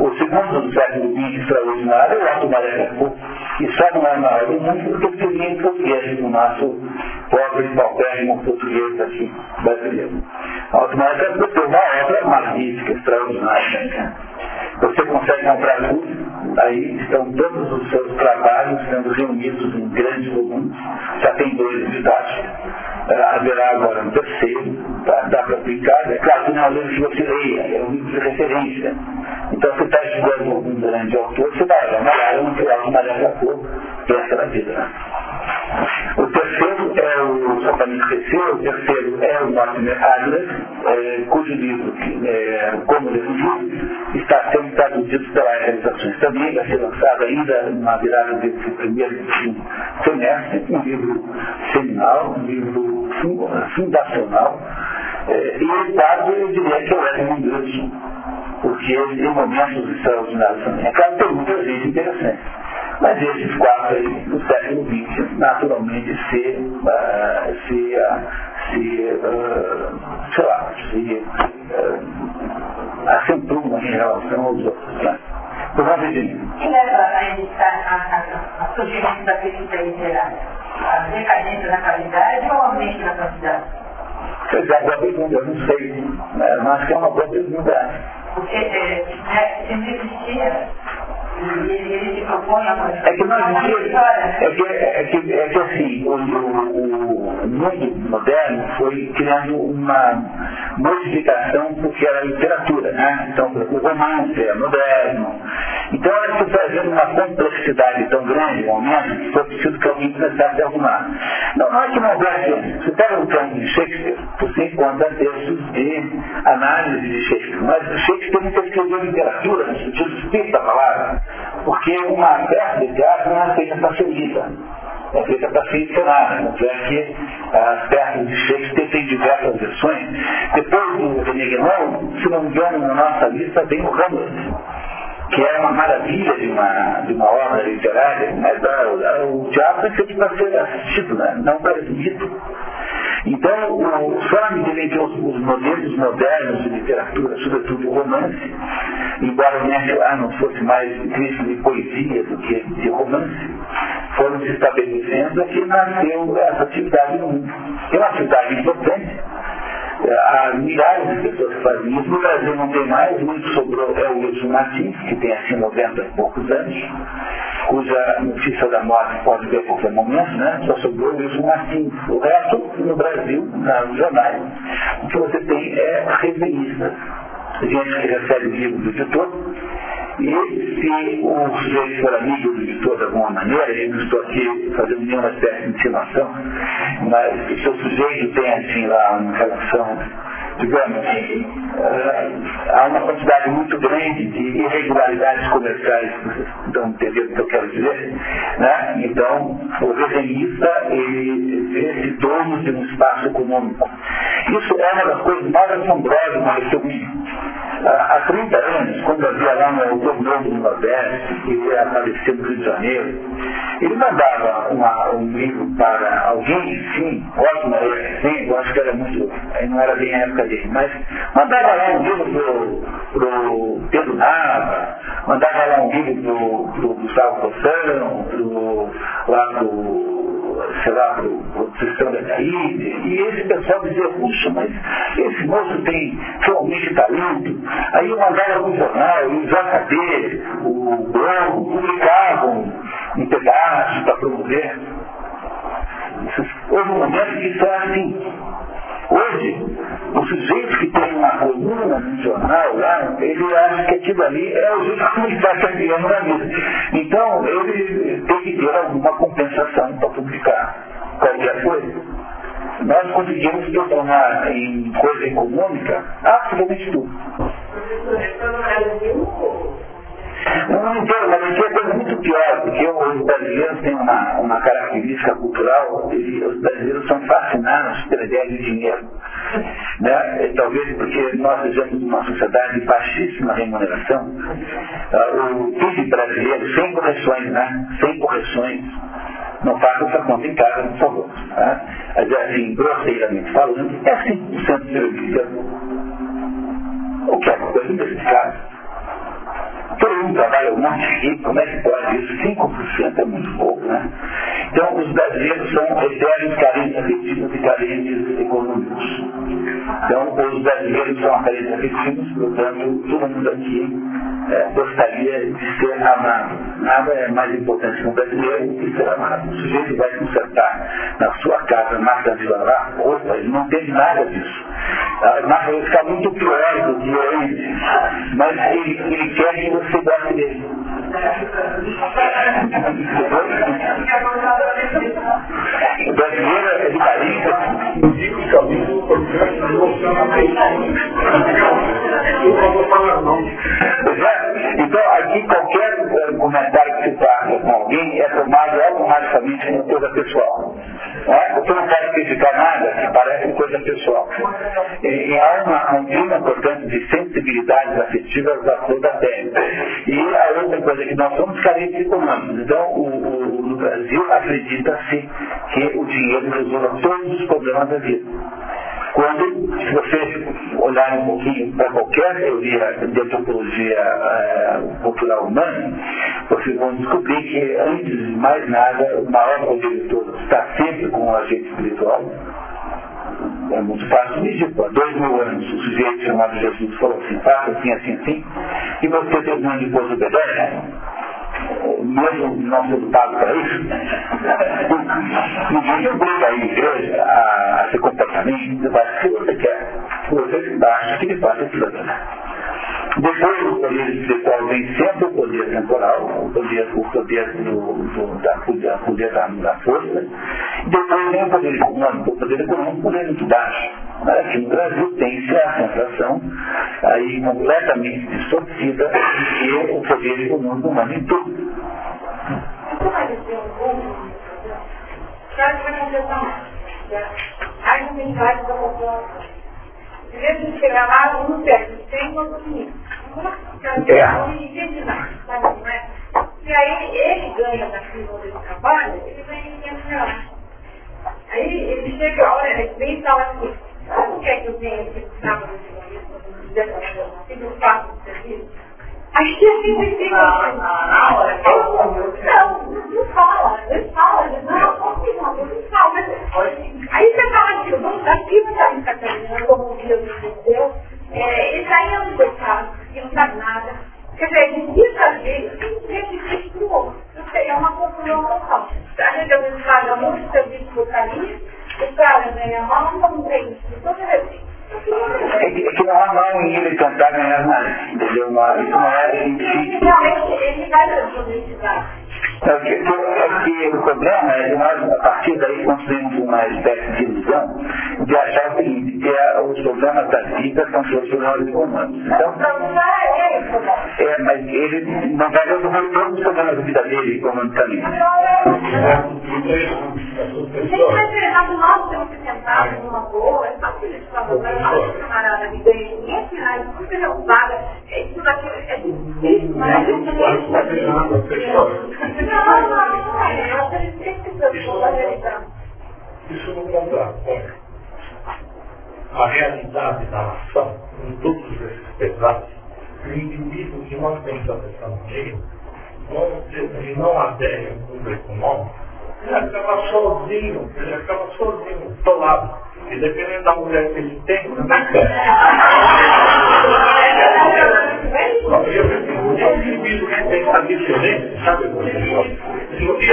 O segundo do século XX extraordinário é o Otto Marekakou, que só não é maior do mundo porque seria em português, no nosso pobre paupérrimo português aqui brasileiro. Otto Marekakou tem uma obra magnífica, extraordinária, né? Você consegue comprar tudo, aí estão todos os seus trabalhos sendo reunidos em grandes volumes, já tem 2 editados, haverá agora um terceiro, dá para aplicar, é claro que não é um livro que você leia, é um livro de referência. Então você está estudando um grande autor, você vai trabalhar um filósofo Marekakou dessa da vida. O terceiro é o, só para me esquecer, o terceiro é o Matthew Arnold, cujo livro, como livro, está sendo traduzido pelas realizações também, vai ser lançado ainda na virada desse primeiro semestre, um livro seminal, um livro fundacional, e o quadro eu diria que é o Admirável Mundo Novo, porque ele tem momentos extraordinários também. É claro que tem muita gente interessante. Mas esses 4 aí, do século XX, naturalmente se acentuam em relação aos outros. Né? Por favor, Virginia. O que leva a sugestão da crítica literária? decadência da qualidade ou aumento da quantidade? Pois é, boa pergunta, eu não sei. Eu acho que é uma boa pergunta. Porque se não existia, ele se propõe a coisa. É que não existia. É que assim, o mundo moderno foi criando uma modificação porque era literatura, né? Então o romance é moderno. Então ela foi trazendo uma complexidade tão grande no momento que foi preciso que alguém precisasse arrumar. Não é que não houvesse. Você pega o campo de Shakespeare, você encontra textos de análise de Shakespeare. Mas Shakespeare nunca escreveu literatura no sentido estrito da palavra, porque uma peça de teatro não é feita para ser lida, é feita para ser ensinada. Tanto é que as peças de Shakespeare têm diversas versões. Depois do René Guénon, se não me engano, na nossa lista tem o Hamlet, que é uma maravilha de uma obra literária, mas o teatro é feito para ser assistido, né? Não para lido. Então, só na medida em que os modelos modernos de literatura, sobretudo o romance, embora o Matthew Arnold fosse mais crítico de poesia do que de romance, foram se estabelecendo que nasceu essa atividade no mundo. É uma atividade importante. Há milhares de pessoas que fazem isso. No Brasil não tem mais, o que sobrou é o Wilson Martins, que tem assim 90 e poucos anos, cuja notícia da morte pode ver a qualquer momento, né? Só sobrou o Wilson Martins. O resto, no Brasil, nos jornais, o que você tem é revistas, gente que recebe livro do editor. E se o sujeito for amigo do editor de alguma maneira, eu não estou aqui fazendo nenhuma espécie de insinuação, mas se o sujeito tem assim lá uma relação, digamos, há uma quantidade muito grande de irregularidades comerciais, vocês estão entendendo o que eu quero dizer, né? Então, o resenhista, ele é dono de um espaço econômico. Isso é uma das coisas mais assombrosas na economia. Há 30 anos, quando havia lá um autor novo do Nordeste, que apareceu no Rio de Janeiro, ele mandava um livro para alguém, sim, ótimo, eu acho que era muito, não era bem a época dele, mas mandava lá um livro para o Pedro Nava, mandava lá um livro para o Gustavo Cossão, pro Cristão da Caída, e esse pessoal dizia, puxa, mas esse moço tem realmente talento. Aí eu mandava no jornal, o JD, o Globo, publicavam um pedaço para promover. Houve um momento que isso era assim. Hoje, o sujeito que tem uma coluna no jornal lá, ele acha que aquilo ali é o jeito que ele está caminhando na vida. Então, ele tem que ter alguma compensação para publicar qualquer coisa. Nós conseguimos transformar em coisa econômica absolutamente tudo. Não entendo, mas aqui é coisa muito pior, porque os brasileiros têm uma característica cultural, e os brasileiros são fascinados pela ideia de dinheiro. Né? Talvez porque nós sejamos uma sociedade de baixíssima remuneração. O PIB brasileiro, sem correções, né? Sem correções, não faça essa conta em casa, por favor. Né? Mas assim, grosseiramente falando, é 5% de serviço, o que é uma coisa inexplicável. Todo mundo trabalha um monte de rico, como é que pode isso? 5% é muito pouco, né? Então, os brasileiros são eternos carentes afetivos e carentes econômicos. Então, os brasileiros são carentes afetivos, portanto, todo mundo aqui gostaria de ser amado. Nada é mais importante que um brasileiro do que ser amado. O sujeito vai consertar na sua casa, marca de lavar, roupa, ele não tem nada disso. A marca vai ficar muito pior do que antes, mas ele quer que você goste dele. O brasileiro é vitalista, então aqui qualquer comentário que se faça com alguém é tomado automaticamente como coisa pessoal. Você não pode criticar nada que parece coisa pessoal. E há um clima importante de sensibilidades afetivas da flor da terra. E a outra coisa que nós somos carentes econômicos. Então, no Brasil, acredita-se que o dinheiro resolve todos os problemas da vida. Quando, se você olhar um pouquinho para qualquer teoria de antropologia cultural humana, vocês vão descobrir que, antes de mais nada, o maior poder de todos está sempre com o agente espiritual. É muito fácil medir. Há 2000 anos, o sujeito chamado Jesus falou assim: faça assim, assim, assim, e você terminando depois do bebê, né? Mesmo não resultado para isso, ninguém obriga a igreja a ser comportamento, mas se você quer, você acha que ele faça aquilo. Depois o poder espiritual vem sempre o poder temporal, o poder da força. Depois vem o poder econômico, o poder de idade. Aqui no Brasil tem-se a sensação aí completamente distorcida de que o poder econômico manda em tudo. E aí ele ganha na firma desse trabalho, ele ganha em 500 reais. Aí ele chega, olha, ele vem e fala assim: não quer que eu venha aqui sábado e não faço o serviço? Aí ele me diz: na hora, não fala. Aí você fala assim: vamos daqui, não está me catando, como o Deus entendeu. Ele aí é um coitado, que não sabe nada. Quer dizer, ninguém sabe, ninguém existe para o outro. Isso é uma confusão total. A gente às vezes paga muito serviço por carinho, o cara ganha mal, não tem isso. É que não há mal em ele tentar ganhar mais. Entendeu? Isso não é científico. Realmente, ele vai dar publicidade. É que o problema é que nós, a partir daí, construímos uma espécie de ilusão de achar o seguinte: que os problemas da vida são solucionados com humanos. Então, mas ele não vai resolver todos os problemas da vida dele economicamente. Nós temos que sentar numa boa, é fácil de falar, o camarada me ganha 500 reais, não se reocupada, isso daqui é difícil, mas eu não. Isso não contrapõe a realidade da nação, em todos esses pesares, o indivíduo que não tem proteção dele, ele não adere ao mundo econômico, ele acaba sozinho, isolado, e dependendo da mulher que ele tem, não é? O indivíduo que pensa diferente, sabe, no dia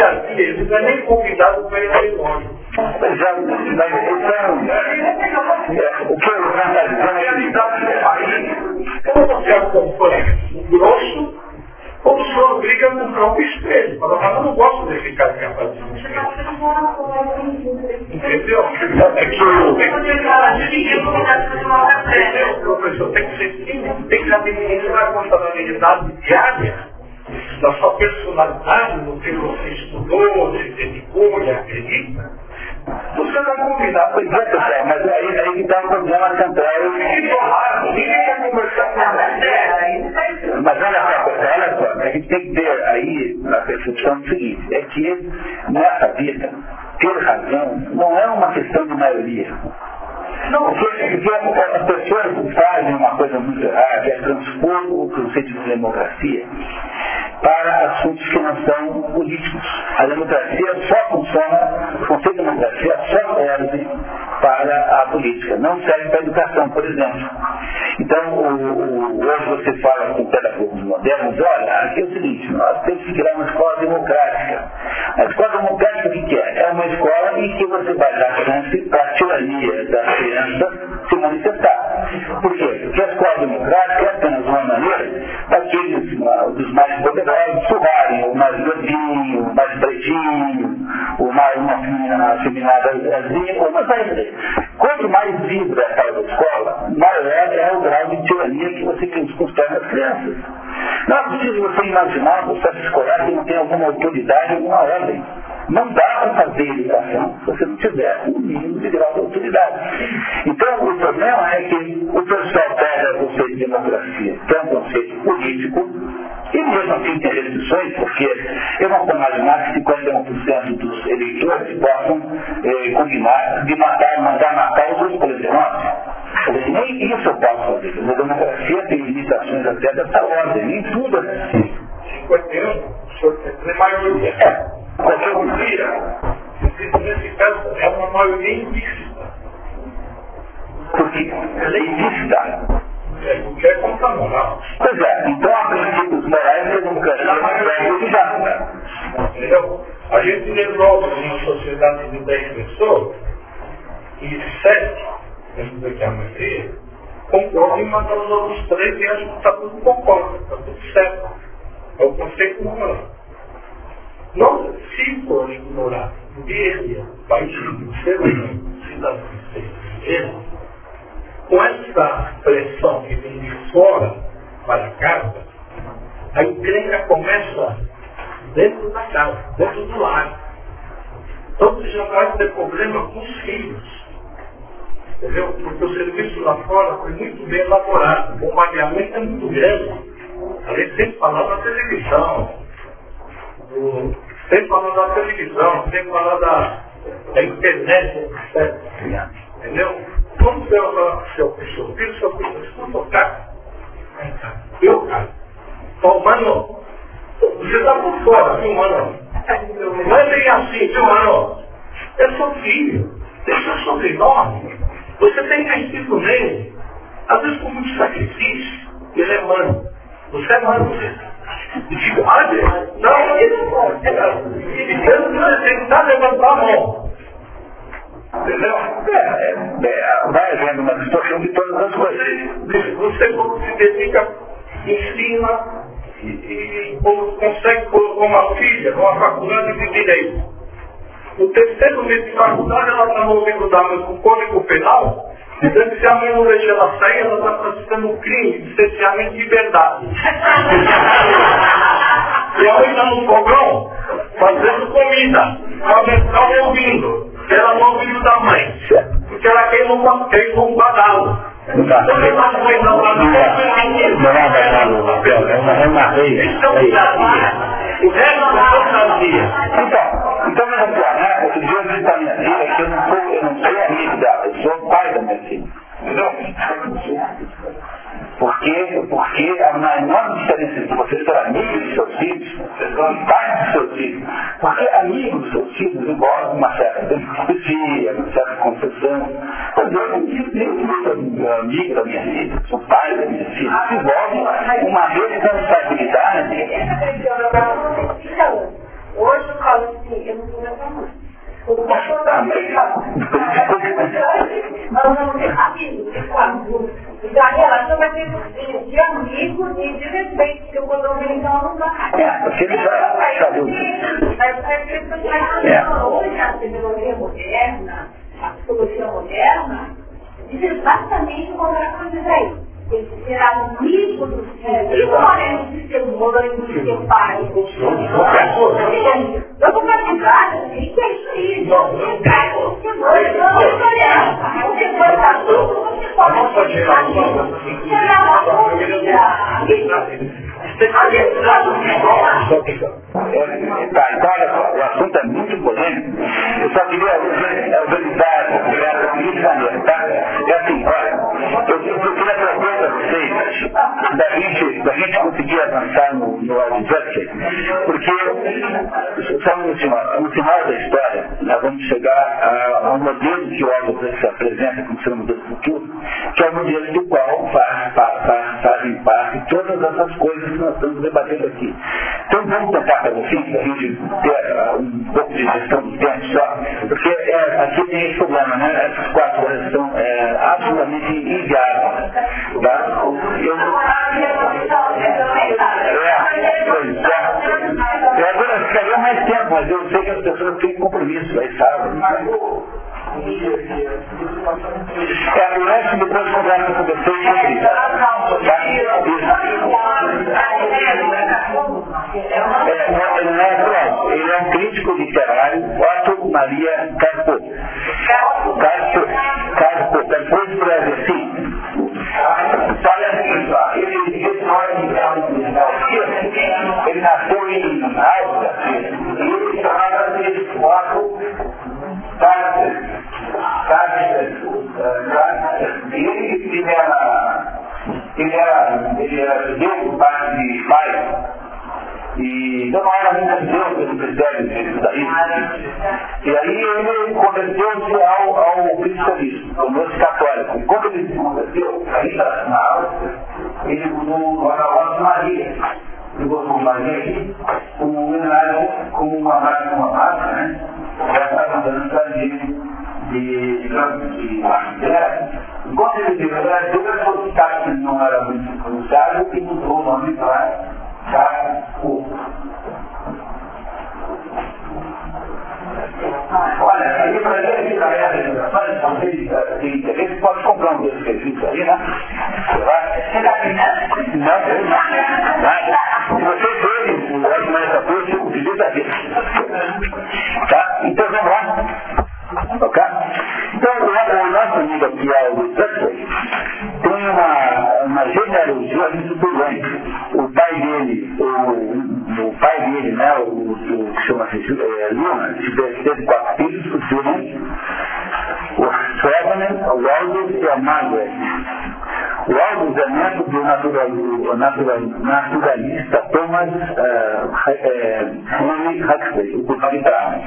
a dia, ele não é nem convidado para ir aí longe. O que eu a realidade do país, como você acompanha o grosso, ou o senhor obriga a comprar um espelho? Mas eu não gosto de ficar aqui a fazer um espelho. Entendeu? Professor, tem que ser simples, tem que administrar a contabilidade diária da sua personalidade, do que você estudou, se dedicou, se acredita. Você vai combinar, pois é, mas aí que dá um problema central. Ninguém quer conversar com a mulher. Mas olha só, a gente tem que ter aí a percepção do seguinte: é que nessa vida, ter razão não é uma questão de maioria. Não, porque as pessoas fazem uma coisa muito errada, que é transpor o conceito de democracia para assuntos que não são políticos. A democracia só funciona, o conceito de democracia só serve para a política, não serve para a educação, por exemplo. Então, hoje você fala com pedagogos modernos: olha, aqui é o seguinte, nós temos que criar uma escola democrática. A escola democrática o que é? É uma escola em que você vai dar chance para a tirania das crianças se manifestar. Por quê? Porque a escola democrática é apenas uma maneira daqueles dos mais poderosos surrarem o mais gordinho, o mais pretinho, uma afeminadazinha, ou uma saída. Quanto mais livre a tal da escola, maior é o grau de tirania que você constrói nas crianças. Não é preciso você imaginar que o processo escolar não tem alguma autoridade, alguma ordem. Não dá para fazer educação se você não tiver um mínimo de grau de autoridade. Então, o problema é que o pessoal pega o conceito de democracia, que é um conceito político, e mesmo assim tem restrições, porque eu não posso imaginar que 51% dos eleitores possam combinar de mandar matar os presidentes. Nem isso eu posso fazer. A democracia tem limitações até dessa ordem, nem tudo é assim. 51%. a maioria é. A teoria, nesse caso, é uma maioria ilícita. Porque ela é ilícita. Pois é, então há princípios morais que nunca são utilizados. Entendeu? A gente resolve uma sociedade de 10 pessoas e 7, dentro daqui a maioria, concordam e mandam os outros 3 e acham que está tudo concordo, está tudo certo. É o conceito moral. Não se pode ignorar guerra, país, ser humano, cidadão, ser com essa pressão que vem de fora para casa, a encrenca começa dentro da casa, dentro do lar. Então já vai ter problema com os filhos. Entendeu? Porque o serviço lá fora foi muito bem elaborado, o bombardeamento é muito grande. A gente sempre fala da televisão, sempre fala da televisão, sempre fala da internet, etc. Entendeu? Quando você fala com seu filho, escuta o cara. Eu, cara. Ó, mano, você está por fora, viu, mano? Não é bem assim, viu, mano? É seu filho. Esse é seu sobrenome. Você tem castigo nele. Às vezes com muito sacrifício, ele é mano. Você é mano. E digo, olha, não, ele não pode. Você tem que estar levantando a mão. Entendeu? Vai havendo uma distorção de todas as coisas. Você como se dedica, ensina e como consegue colocar uma filha numa faculdade de direito. No terceiro mês de faculdade ela está envolvendo o Código Penal, dizendo que se a mãe não deixa ela sair, ela está praticando um crime de cerceamento de liberdade. E a mãe está no fogão fazendo comida, a mãe está ouvindo. Ela não ouviu da mãe, porque ela queimou um badalo. Então, meu amor, né? Outro dia eu disse para minha filha que eu não sou amigo dela, eu sou o pai da minha filha. Porque há uma enorme diferença entre você ser amigo dos seus filhos, ser pai dos seus filhos. Porque amigo dos seus filhos envolve uma certa democracia, uma certa confissão. Mas eu não sou amigo da minha filha, sou pai da minha filha. Isso envolve uma responsabilidade. Então, hoje eu falo assim, eu não sou mais amor. Então, a relação vai ser de amigos e de respeito, porque o condomínio então não vai. Porque ele vai fazer o quê? Vai ser pessoal. Hoje, a tecnologia moderna, a psicologia moderna, diz exatamente o contrário disso aí. Tem que ser amigo dos filhos. E não de ser mãe, de ser pai. Eu vou participar de que é filho, que mãe, não é. Tá, então olha só, o assunto é muito polêmico. Eu só queria organizar essa conversa muito maneira, tá? É assim, olha, eu queria propor para vocês da gente conseguir avançar no Aldous Huxley, porque no final da história nós vamos chegar a um modelo que o Aldous Huxley apresenta como sendo um modelo futuro, que é o modelo do qual fazem parte todas essas coisas que nós estamos debatendo aqui. Então vamos tentar pelo fim, para a gente ter um pouco de gestão do tempo só, porque aqui tem esse problema, né? Essas 4 horas são absolutamente inviáveis. Tá? Eu agora ficaria mais tempo, mas eu sei que as pessoas têm compromisso aí, sabe? O resto depois conversa com vocês sobre isso. Ele é um crítico literário, Otto Marekakou. Carpo escreve assim. Ele nasceu em Águia e ele chamava-se ele era judeu, pai de pai, e eu não era muito ateus pelo critério de judaísmo. E aí ele converteu-se ao cristianismo, ao nosso católico. E quando ele se converteu, aí ele mudou a palavra de Maria. Ele botou Maria aqui como um homenagem, como uma marca, né? Essa mudança de terra. Enquanto ele deu a verdade, o sotaque não era muito pronunciado e mudou o nome para Jacob. Olha, aí para gente da área de educação, vocês têm interesse, pode comprar um desses serviços aí, né? Não. Se vocês verem o lado mais da coisa, o vídeo está aqui. Tá? Então vamos lá. Ok? Então, o nosso amigo aqui, Aldous Huxley, tem uma genealogia muito brilhante. O pai dele, né, o que chama-se Leonard, teve 4 filhos, o Philip, o Stephen, o Aldous e a Margaret. O Aldous é neto do naturalista Thomas Henry Huxley, o culpado Darwin.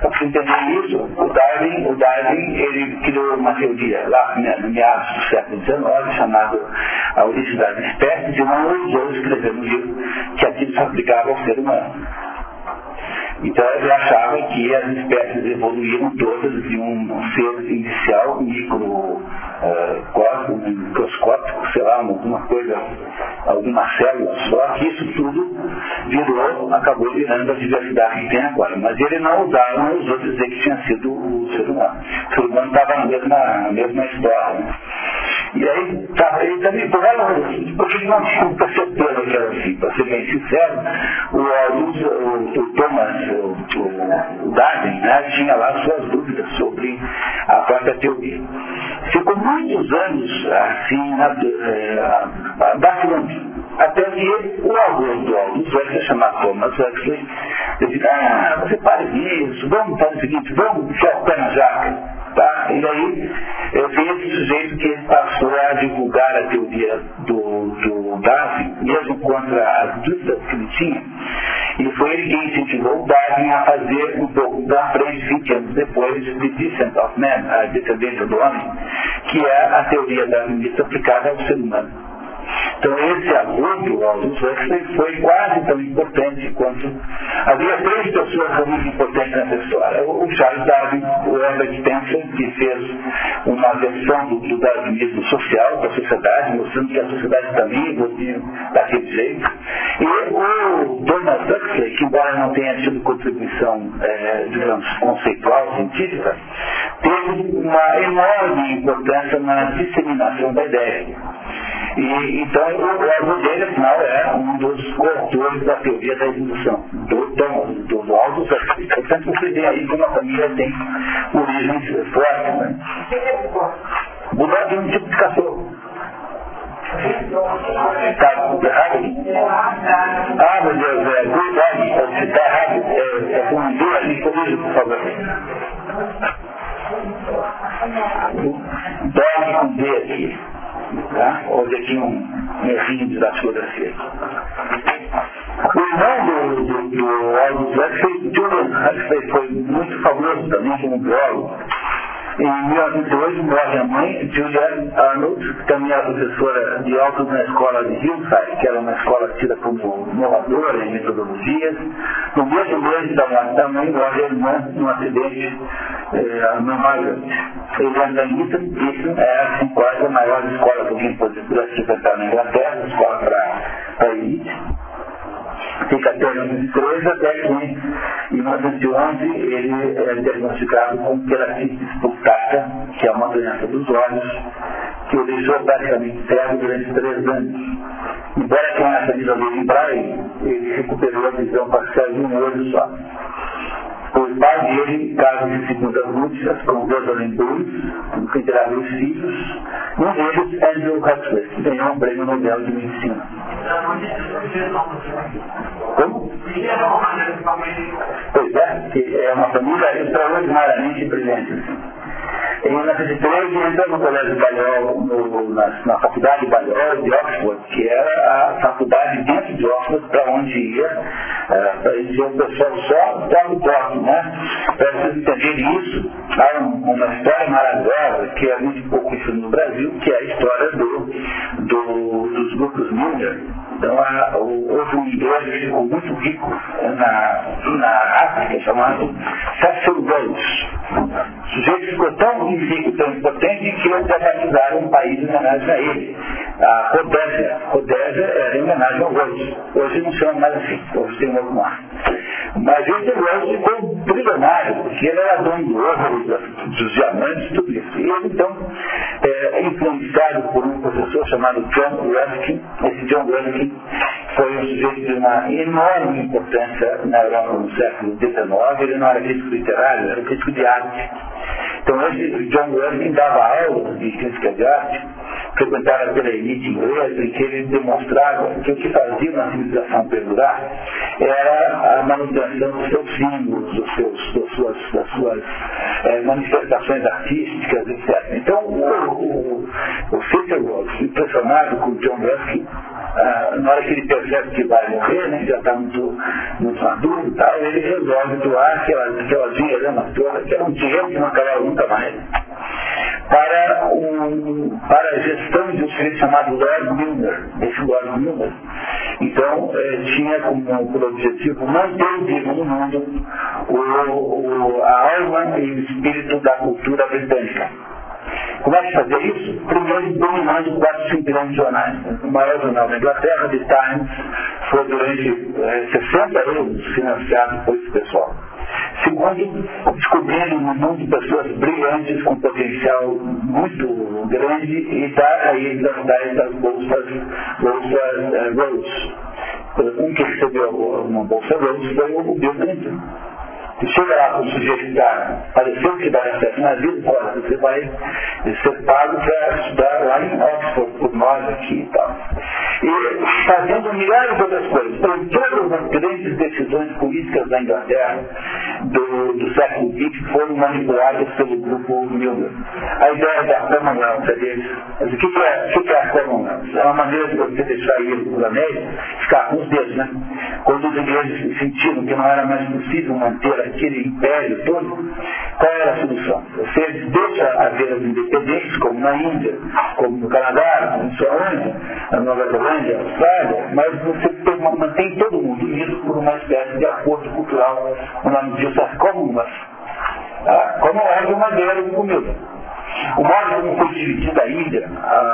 Para você entender isso, o Darwin ele criou uma teoria lá no meados do século XIX, chamada A Origem das Espécies, e não ousou escrever um livro que aquilo se aplicava ao ser humano. Então ele achava que as espécies evoluíram todas de um ser inicial microscópico, sei lá, alguma célula só, que isso tudo acabou virando a diversidade que tem agora. Mas ele não usou dizer que tinha sido o ser humano. O ser humano estava na mesma história. E aí, ele também, porque não tinha muita certeza que era assim, para ser bem sincero, o Thomas, o Darwin, né, tinha lá suas dúvidas sobre a própria teoria. Ficou muitos anos assim, vacilando. Até que o avô do Aldous Huxley, chamado Thomas Huxley, ele disse, você para isso, vamos fazer o seguinte, vamos puxar o pé na jaca. Tá? E aí, eu vi esse sujeito que passou a divulgar a teoria do Darwin, mesmo contra as dúvidas que ele tinha, e foi ele quem incentivou o Darwin a fazer um pouco da frente, 20 anos depois, The Descent of Man, a descendência do homem, que é a teoria darwinista aplicada ao ser humano. Então, esse aluno, o Aldous Huxley, foi quase tão importante quanto... Havia 3 pessoas que são muito importantes nessa história. O Charles Darwin, o Herbert Spencer, que fez uma versão do darwinismo social da sociedade, mostrando que a sociedade também evoluiu daquele jeito. E o Thomas Huxley, que embora não tenha tido contribuição, digamos, conceitual, científica, teve uma enorme importância na disseminação da ideia. E, então, o avô dele, afinal, é um dos coautores da teoria da evolução, do Aldous Huxley. Portanto, você vê aí como a família tem origens fortes, né? Mudar de um tipo de cachorro. Está errado? Meu Deus, cuidado, se está errado, com duas listas, por favor. Dói com D aqui. Tá? Onde aqui um errinho de datilografia. O irmão do Aldous Huxley, John Ruskin, foi muito famoso também como biólogo. Em 1902 morre a mãe, Julia Arnold, que também era professora de óculos na escola de Hillside, que era uma escola tida como inovadora em metodologias. No mesmo mês da morte da mãe, morre a irmã num acidente, a irmã Margaret. Ele da Eton é assim, quase a maior escola que alguém pode frequentar na Inglaterra, escola para elite. Fica até 1913, até que em 1911 ele é diagnosticado com queratites pulcata, que é uma doença dos olhos, que o deixou praticamente cego durante 3 anos. Embora tenha a vida dele em Braille, ele recuperou a visão parcial de um olho só. O pai dele, caso de segundas núpcias, com 2 alemães, que terá 2 filhos, um deles é Andrew Huxley, que ganhou um prêmio Nobel de Medicina. Como? Pois é, que é uma família extraordinariamente brilhante. Em 1913, entra no colégio Balliol, na faculdade Balliol de Oxford, que era a faculdade dentro de Oxford para onde ia para dizer um pessoal só, dá um toque, né? Para vocês entenderem isso, há uma história maravilhosa, que é muito pouco conhecida no Brasil, que é a história dos grupos Miller. Então, houve um inglês que ficou muito rico na África, chamado sacerdotes. O sujeito ficou tão rico, tão impotente, que eles batizaram um país em homenagem a ele. A Rodésia. Rodésia era em homenagem ao Wells. Hoje não chama mais assim, hoje tem um outro mar. Mas esse Wells ficou trilionário, porque ele era dono do ouro, dos diamantes, tudo isso. E ele, então, influenciado por um professor chamado John Ruskin, esse John Ruskin foi um sujeito de uma enorme importância na Europa no século XIX. Ele não era crítico literário, era crítico de arte. Então, hoje, John Ruskin dava aulas de crítica de arte, frequentada pela elite inglesa, em que ele demonstrava que o que fazia uma civilização perdurar era a manutenção dos seus símbolos, das suas manifestações artísticas, etc. Então, o Fitzgerald, impressionado com John Ruskin, na hora que ele percebe que vai morrer, né, já está muito maduro e tal, ele resolve doar aquela dinheirama toda, que era um dinheiro que não acabava nunca mais, para a gestão de um sujeito chamado Lord Miller. Esse Lord Miller, então, tinha como objetivo manter vivo no mundo a alma e o espírito da cultura britânica. Como é que fazia isso? Primeiro, dominando 4 grandes jornais. O maior jornal da Inglaterra, The Times, foi durante 60 anos financiado por esse pessoal. Segundo, descobrindo um mundo de pessoas brilhantes com potencial muito grande e dar a eles das bolsas Rhodes. Um que recebeu uma bolsa Rhodes foi o Bill Clinton. E chega lá com o sujeito que pareceu que dá acesso na vida, olha, você vai ser pago para estudar lá em Oxford por nós aqui e tal. E fazendo milhares de outras coisas. Então, todas as grandes decisões políticas da Inglaterra do século XX foram manipuladas pelo grupo Miller. A ideia da Commonwealth é deles. Mas o que é a Commonwealth? É uma maneira de você deixar ele por América ficar com os dedos, né? Quando os ingleses sentiram que não era mais possível manter aquele império todo, qual era a solução? Você deixa haver as independências, como na Índia, como no Canadá, como na Suécia, na Nova Zelândia, Austrália, mas você mantém todo mundo unido por uma espécie de acordo cultural, o nome disso é Commonwealth. Como é uma maneira de comer. O modo como foi dividida a Ilha,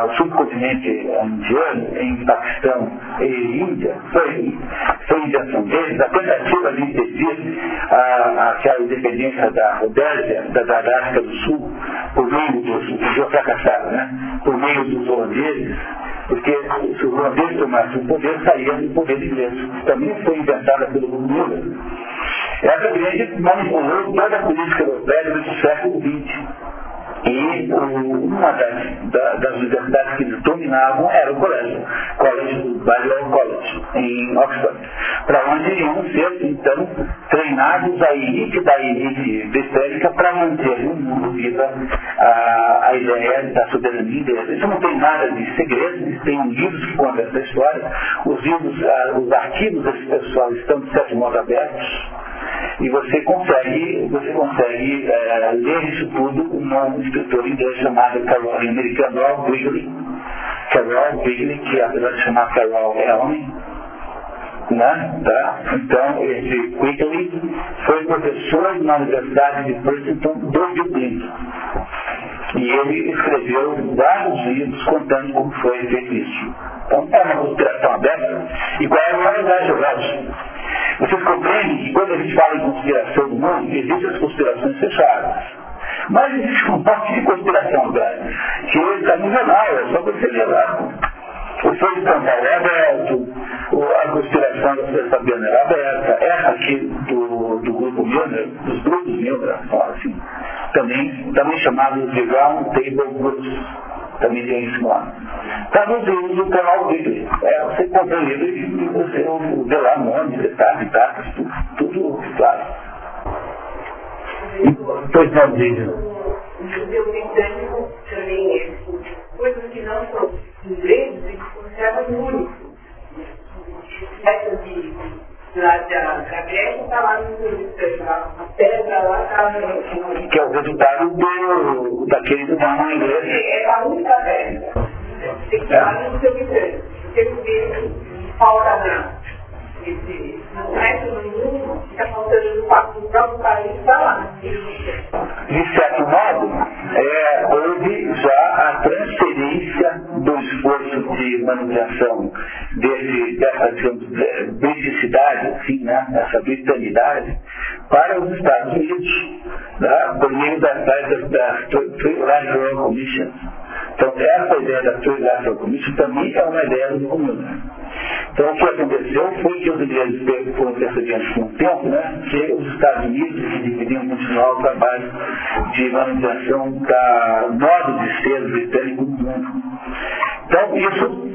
o subcontinente indiano, em Paquistão e Índia, foi invenção deles, a tentativa de impedir aquela independência da Rodésia, da África do Sul, por meio dos fracassados, né? Por meio dos holandeses, porque se os holandeses tomassem o poder, saíam do poder inglês. Também foi inventada pelo Miller. Essa grande manipulou toda a política europeia do século XX. E uma das universidades que eles dominavam era o colégio Balliol College, em Oxford, para onde iriam ser, então, treinados a elite da elite britânica para manter no mundo viva a ideia da soberania inglesa. Isso não tem nada de segredo, tem livros que contam essa história, os arquivos desse pessoal estão de certo modo abertos, e você consegue ler isso tudo num escritor inglês chamado Carol Quigley, que apesar de chamar Carol é homem, né? Tá? Então, esse Quigley foi professor na Universidade de Princeton do Bill Clinton. E ele escreveu vários livros contando como foi feito isso. Então, é uma conspiração aberta. E qual é a realidade geográfica? Vocês compreendem que quando a gente fala em conspiração do mundo, existem as conspirações fechadas. Mas existe um parte de conspiração aberta, que hoje está no jornal, é só você ler lá. O sonho de Cantal é aberto, a conspiração da Sexta Biana era aberta, essa aqui do grupo Miller, dos grupos Miller, assim, também chamado de Round Table Groups, também tem isso lá. Está nos livros do canal Quigley. Você compra o livro e você vê lá nome, detalhes, datas, tudo claro. Pois não, diga. O judeu britânico também é coisas que não são ingleses e que conservam muito. Essa de lá da Jéssica está lá no Egito, a pedra lá está no... Que é o resultado do, daquele do mãe dele. É da única pedra. Tem que estar no seu Egito. Tem que ver que falta não é nenhum, fica faltando no quarto do próprio país, está lá. De certo modo, houve já a transferência do esforço de manutenção dessa, digamos, briticidade, assim, né, essa britanidade, para os Estados Unidos, né, por meio das Trilateral Commission. Então, essa ideia da Trilateral Commission também é uma ideia do comum. Então, o que aconteceu foi que os ingleses foram percebendo com o tempo, né, que os Estados Unidos deveriam continuar o trabalho de manutenção do modo de ser britânico no mundo. Então, isso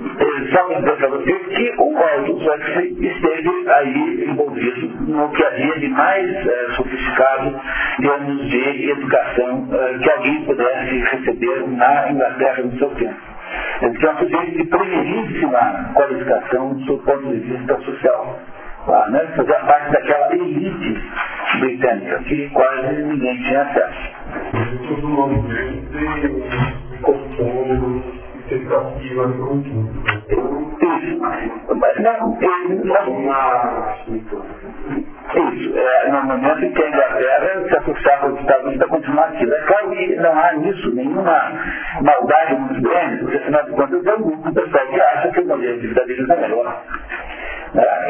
só me diz a vocês que o Aldous Huxley esteve aí envolvido no que havia de mais sofisticado em termos de educação que alguém pudesse receber na Inglaterra no seu tempo. Ele tinha um sujeito de primeiríssima qualificação do seu ponto de vista social. Né? Fazia parte daquela elite britânica que quase ninguém tinha acesso. Todo o nome dele tem costumes e tentativas de conjunto. Mas não, ele não. Isso, no momento em que a Inglaterra se associava aos Estados Unidos a continuar aquilo. É claro que não há nisso nenhuma maldade muito grande, porque afinal de contas tem muito pessoal que acha que o modelo de vida deles é melhor.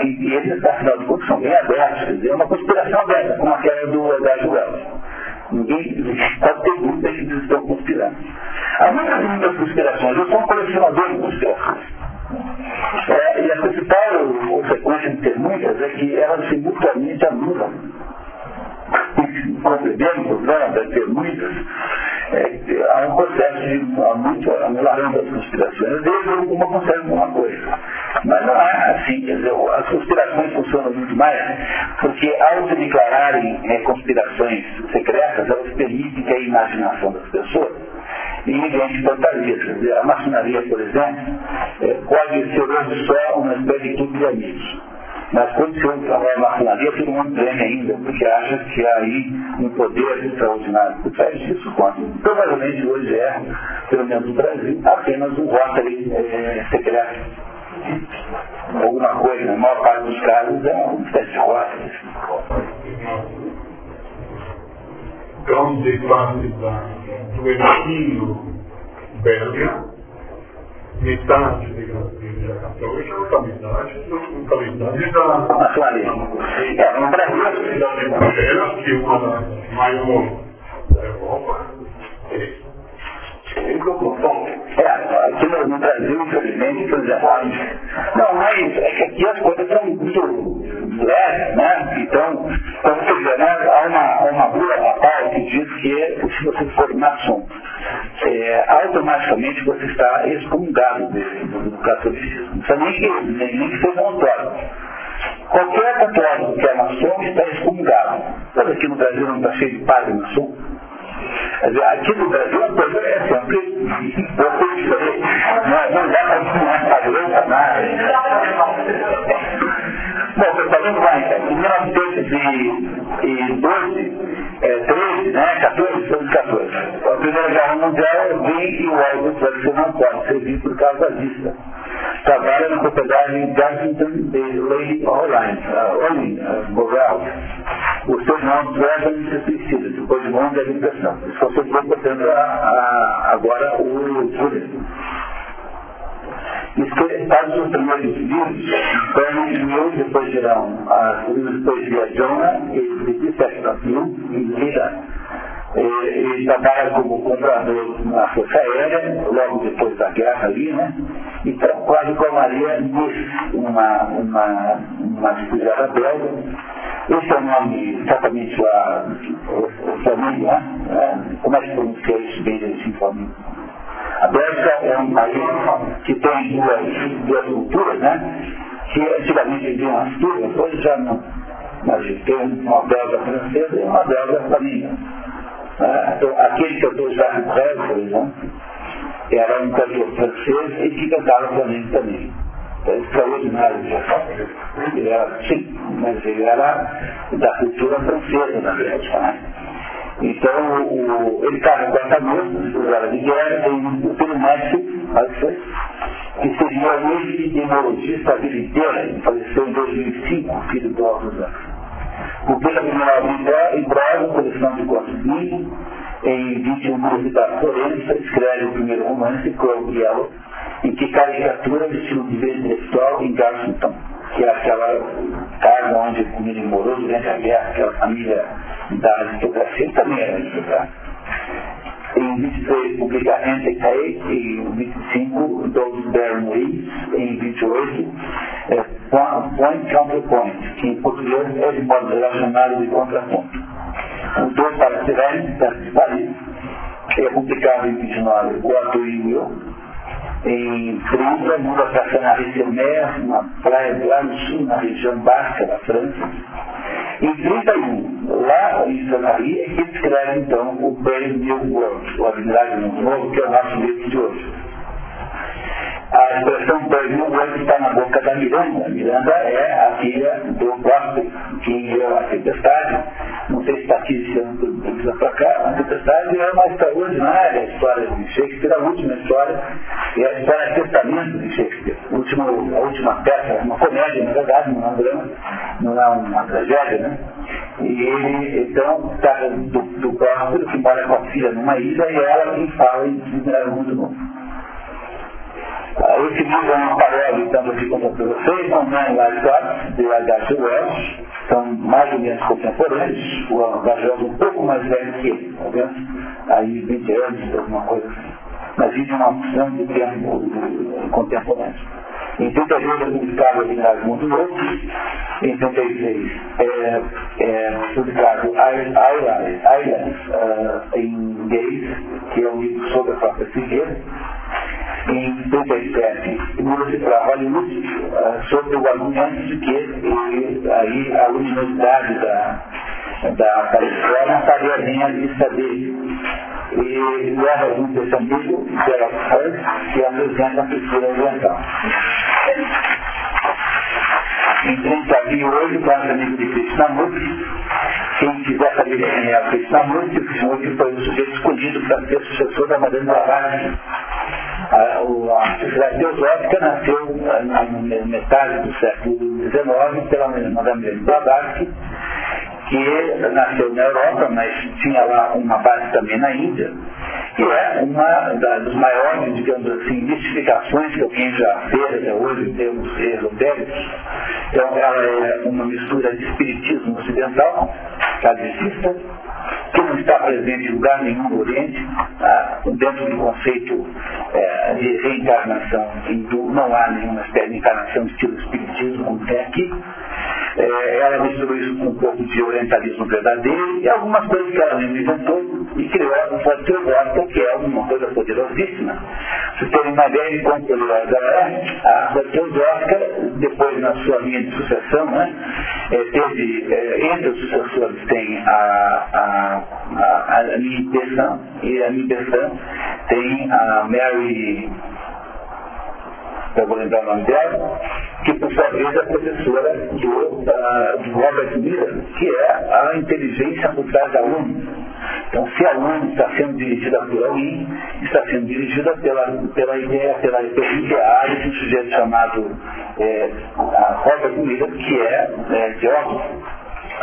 E eles, afinal de contas, são bem abertos, quer dizer, é uma conspiração aberta, como aquela do H.G. Wells. Ninguém pode ter dúvida que eles estão conspirando. Há muitas conspirações, eu sou um colecionador de conspirações. E a principal consequência de ter muitas é que elas se mutuamente anulam. Compreendendo o problema de ter muitas, há um processo de muito anulação das conspirações. Desde alguma consegue alguma coisa. Mas não é assim, quer dizer, as conspirações funcionam muito mais, porque ao se declararem conspirações secretas, elas permitem que a imaginação das pessoas e fantasias. Quer dizer, a maçonaria, por exemplo, pode ser hoje só uma espécie de clube de amigos. Mas quando se ouve falar em maçonaria, todo mundo treme ainda, porque acha que há aí um poder extraordinário por trás disso. Provavelmente hoje é, pelo menos no Brasil, apenas um Rotary secreto. Alguma coisa, na maior parte dos casos, é uma espécie de Rotary. Grande parte do ensino belga, metade da Igreja Católica, outra metade da maçonaria. No Brasil, da Inglaterra, que é uma das maiores da Europa, aqui no Brasil, infelizmente, por exemplo, não, mas é que aqui as coisas são muito leves, né? Então, como você vê, há uma bula papal que diz que se você for maçom, automaticamente você está excomungado do catolicismo. Não precisa nem que seja um autólogo. Qualquer católico que é maçom está excomungado. Mas aqui no Brasil não está cheio de padre maçom? Aqui no Brasil a coisa é sempre diferente. Não dá para continuar padrão para nada. Bom, você está vendo mais, em 1912, 13, né, 14, 14, a Primeira Guerra Mundial vem e o Aldous Huxley não pode servir por causa disso. Trabalha na propriedade de Gadsington de Lady Olin, Bogal. Os seus nomes devem ser suicidas, depois de longa educação. Só estou botando agora o turismo. Escrevados os primeiros livros, então, em 1000, depois virão as livros de poesia Jonah, e 17 mil, em Ilha. Ele trabalha como comprador na Força Aérea, logo depois da guerra ali, né? E quase formaria uma escrevera belga. Esse é o nome exatamente lá, o família, né? Como é que pronuncia isso bem direitinho, família? A Bélgica é um país que tem duas culturas, né? Que antigamente viviam as turcas, hoje já não. Mas tem uma belga francesa e uma belga família. Então, aquele que eu dou já no Réu, por exemplo, era um cantor francês e que cantava flamengo também. extraordinário de Jacques. Ele era, sim, mas ele era da cultura francesa, na verdade. Então, ele carregou a cabeça, o cara de guerra, tem o Penomécio, que seria um ex-demologista a vida inteira, ele faleceu em 2005, filho do Aldous Huxley. O pela primeira vez em Braga, coleção de Corneille, em 21 universidades forenses, escreve o primeiro romance, Cornélio, em que caricatura do estilo de vida intelectual em Washington, que é aquela casa onde o Corneille morou durante a guerra, aquela família da aristocracia também era aristocrática. Em 23, publica Anticate, em 25, Those Barren Ways, em 28, Point Counter Point, que em português é de modo relacionado de contraponto. O 2 para Paris, que é publicado em 29, O Ato e Eu, em 30, muda para Saint-Marie-sur-Mer, uma praia lá no sul, na região basca da França. Em 31, lá em Sanaria, é que escreve então o Brand New World, o Admirável Mundo Novo, que é o nosso livro de hoje. A expressão Brand New World está na boca da Miranda. A Miranda é a filha do Próspero, que é a tempestade. Não sei se está aqui, se não está para cá. A tempestade é uma extraordinária história de Shakespeare, a última história, e a história de testamento de Shakespeare. A última peça, uma comédia, na verdade, não é um drama, não é uma tragédia, né? E ele, então, está do Próspero, que mora com a filha numa ilha, e ela quem fala em Admirável Mundo Novo. Esse livro é uma paródia, então, que eu conto para vocês, não é Ilíada, de H.G. Wells, são mais ou menos contemporâneos, o H.G. Wells é um pouco mais velho que ele, tá vendo? Aí 20 anos, alguma coisa assim. Mas vive uma opção de tempo contemporâneo. Em 32 é publicado Admirável Mundo Novo, em 36 é publicado Islands em inglês, que é um livro sobre a própria figueira. Em 37, muda-se para Hollywood sobre o argumento que aí a luminosidade da Califórnia estaria bem à vista dele. E leva um desse amigo, Gerald Ford, que apresenta a cultura oriental. Em 38, quase amigo de Krishnamurti. Quem quiser saber quem é Krishnamurti, Krishnamurti foi o sujeito escolhido para ser sucessor da Madame Blavatsky. A sociedade teosófica nasceu na metade do século XIX pela Madame Blavatsky, que nasceu na Europa, mas tinha lá uma base também na Índia, que é uma das maiores, digamos assim, mistificações que alguém já fez até hoje em termos esotéricos. Então ela é uma mistura de espiritismo ocidental, cadicista, que não está presente em lugar nenhum no Oriente, tá? Dentro do conceito de reencarnação hindu, não há nenhuma espécie de encarnação de estilo espiritismo como tem aqui. Ela misturou isso com um pouco de orientalismo verdadeiro e algumas coisas que ela mesma inventou e criou uma forma teosófica, que é uma coisa poderosíssima. Se tem uma ideia de quão poderosa ela é, a forma teosófica, depois na sua linha de sucessão, né, teve, entre os sucessores tem a Annie Besant, e a Annie Besant tem a Mary, eu vou lembrar o nome dela, que por sua vez é professora do Robert Miller, que é a inteligência por trás da UNE. Então, se a UNE está sendo dirigida pela UNE, está sendo dirigida pela ideia, pela IPA, de um sujeito chamado Robert Miller, que é geólogo.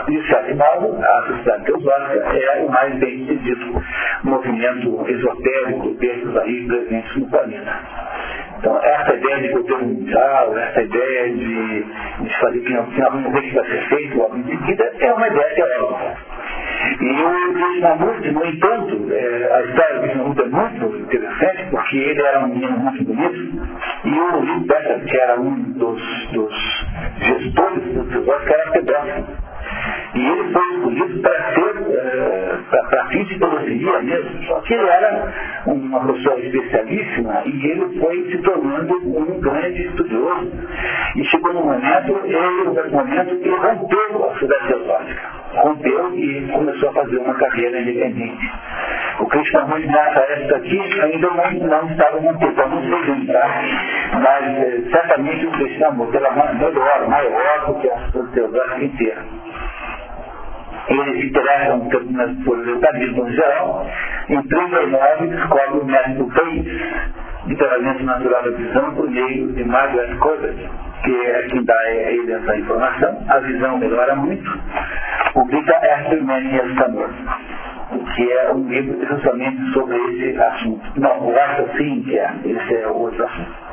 E, de certo modo, a sociedade teosófica é o mais bem sucedido movimento esotérico desses aí presentes no planeta. Então, essa ideia de poder mundial, essa ideia de fazer que não tinha alguma coisa que vai ser feito logo em seguida, é uma ideia teórica. E o Krishnamurti, no entanto, a história do Krishnamurti é muito interessante, porque ele era um menino muito bonito, e o Lindbergh, que era um dos gestores do teosófico, era pedófilo. E ele foi escolhido para ser, para fim de teologia mesmo, só que ele era uma pessoa especialíssima e ele foi se tornando um grande estudioso. E chegou num momento, ele rompeu a sociedade teológica, rompeu e começou a fazer uma carreira independente. O Krishnamurti nessa época aqui ainda não estava no tempo, eu não sei bem, tá? Mas certamente o Krishnamurti era melhor, maior do que a sua teosófica inteira. Eles se interessam por liberalismo geral, em 1939 descobre o método país, literalmente natural da visão por meio de Margaret Corbett, que é quem dá a ele essa informação. A visão melhora muito, publica After Man e Sanor, que é um livro justamente sobre esse assunto. Não, o Racine, que é, esse é outro assunto.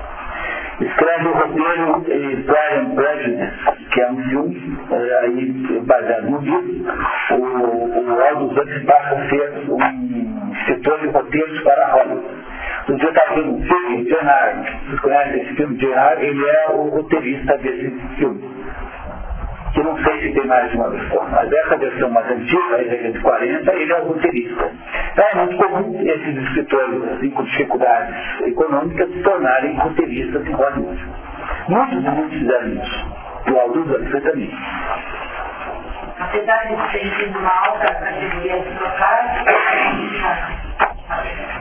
Escreve o roteiro Pride and Prejudice, que é um filme aí, baseado no livro. O Aldous Huxley passa a ser um escritor de roteiros para Hollywood. Um dia eu estava vendo um filme, John Ruskin. Vocês conhecem esse filme, John Ruskin? Ele é o roteirista desse filme, que não sei se tem mais de uma versão, mas essa versão mais antiga, a década de 40, ele é o roteirista. É muito comum esses escritores assim, com dificuldades econômicas se tornarem roteiristas em Hollywood. Muitos fizeram isso, do Aldous Huxley também. Apesar de ter sido uma alta categoria de trocar,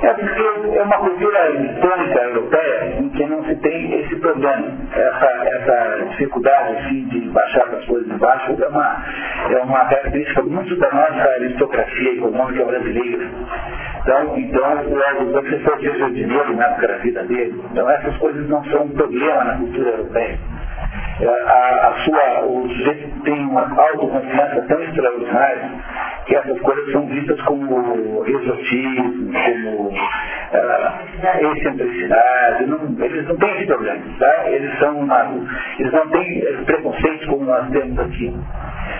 é porque é uma cultura britânica, europeia, em que não se tem esse problema. Essa dificuldade assim, de baixar as coisas de baixo é uma característica muito da nossa aristocracia econômica brasileira. Então o Aldous foi desordinado na vida dele. Então essas coisas não são um problema na cultura europeia. O sujeito tem uma autoconfiança tão extraordinária que essas coisas são vistas como exotismo, como excentricidade. Eles não têm esse problema, tá? Eles não têm preconceitos como nós temos aqui.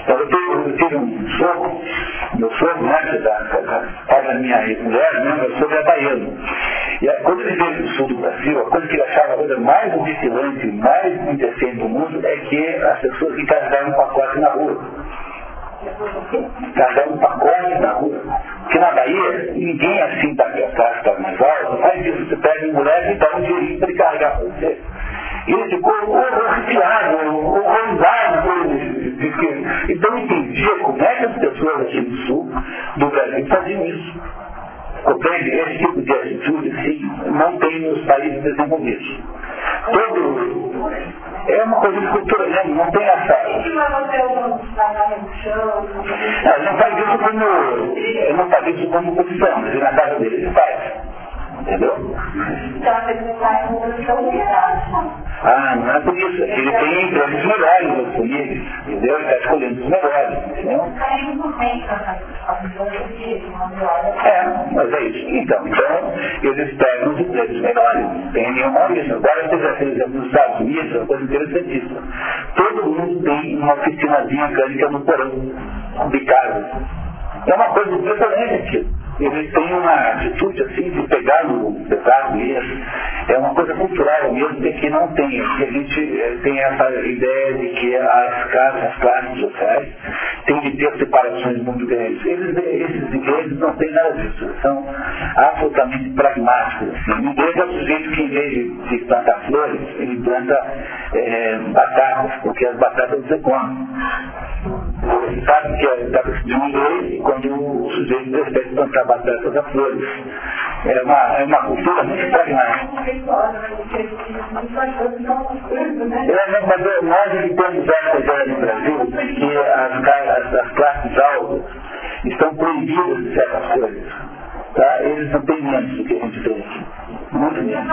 Então, eu tive um sogro, meu sogro, né, da minha mulher, né, meu sogro é baiano. E quando ele veio do sul do Brasil, a coisa que ele achava a coisa mais vigilante, mais indecente do mundo é que as pessoas encarregaram um pacote na rua. Carregaram um pacote na rua. Porque na Bahia, ninguém assim da classe está mais alta, faz isso, você pega uma mulher e dá um dinheirinho para ele carregar para você. E ele ficou horrorizado, então eu entendia como é que as pessoas aqui do sul do Brasil faziam isso. Compreende? Esse tipo de atitude, sim, não tem nos países desenvolvidos. É uma coisa de cultura, né? Não tem acesso. Ele não faz isso como... Ele não faz isso como profissão, mas na casa dele ele faz. Entendeu? Não é por isso. Ele tem empregos melhores nas famílias, entendeu? Ele está escolhendo os melhores, entendeu? Mas é isso. Então eles pegam os empregos melhores. Tem nenhuma origem. Agora, nos Estados Unidos, é uma coisa interessantíssima. Todo mundo tem uma oficinazinha mecânica no porão de casa. É uma coisa impressionante aquilo. Eles têm uma atitude assim de pegar no pesado mesmo. É uma coisa cultural mesmo que não tem. Porque a gente tem essa ideia de que as classes sociais têm de ter separações muito grandes. Esses ingleses não têm nada disso. Eles são absolutamente pragmáticos. Assim. O inglês é o sujeito que, em vez de plantar flores, ele planta batatas, porque as batatas você come. Você sabe que está precisando de um inglês quando o sujeito prefere plantar batatas a flores. É uma cultura muito pragmática. Mas nós temos essa ideia no Brasil que as classes altas estão proibidas de certas coisas. Tá? Eles não têm menos do que a gente tem aqui. Muito menos.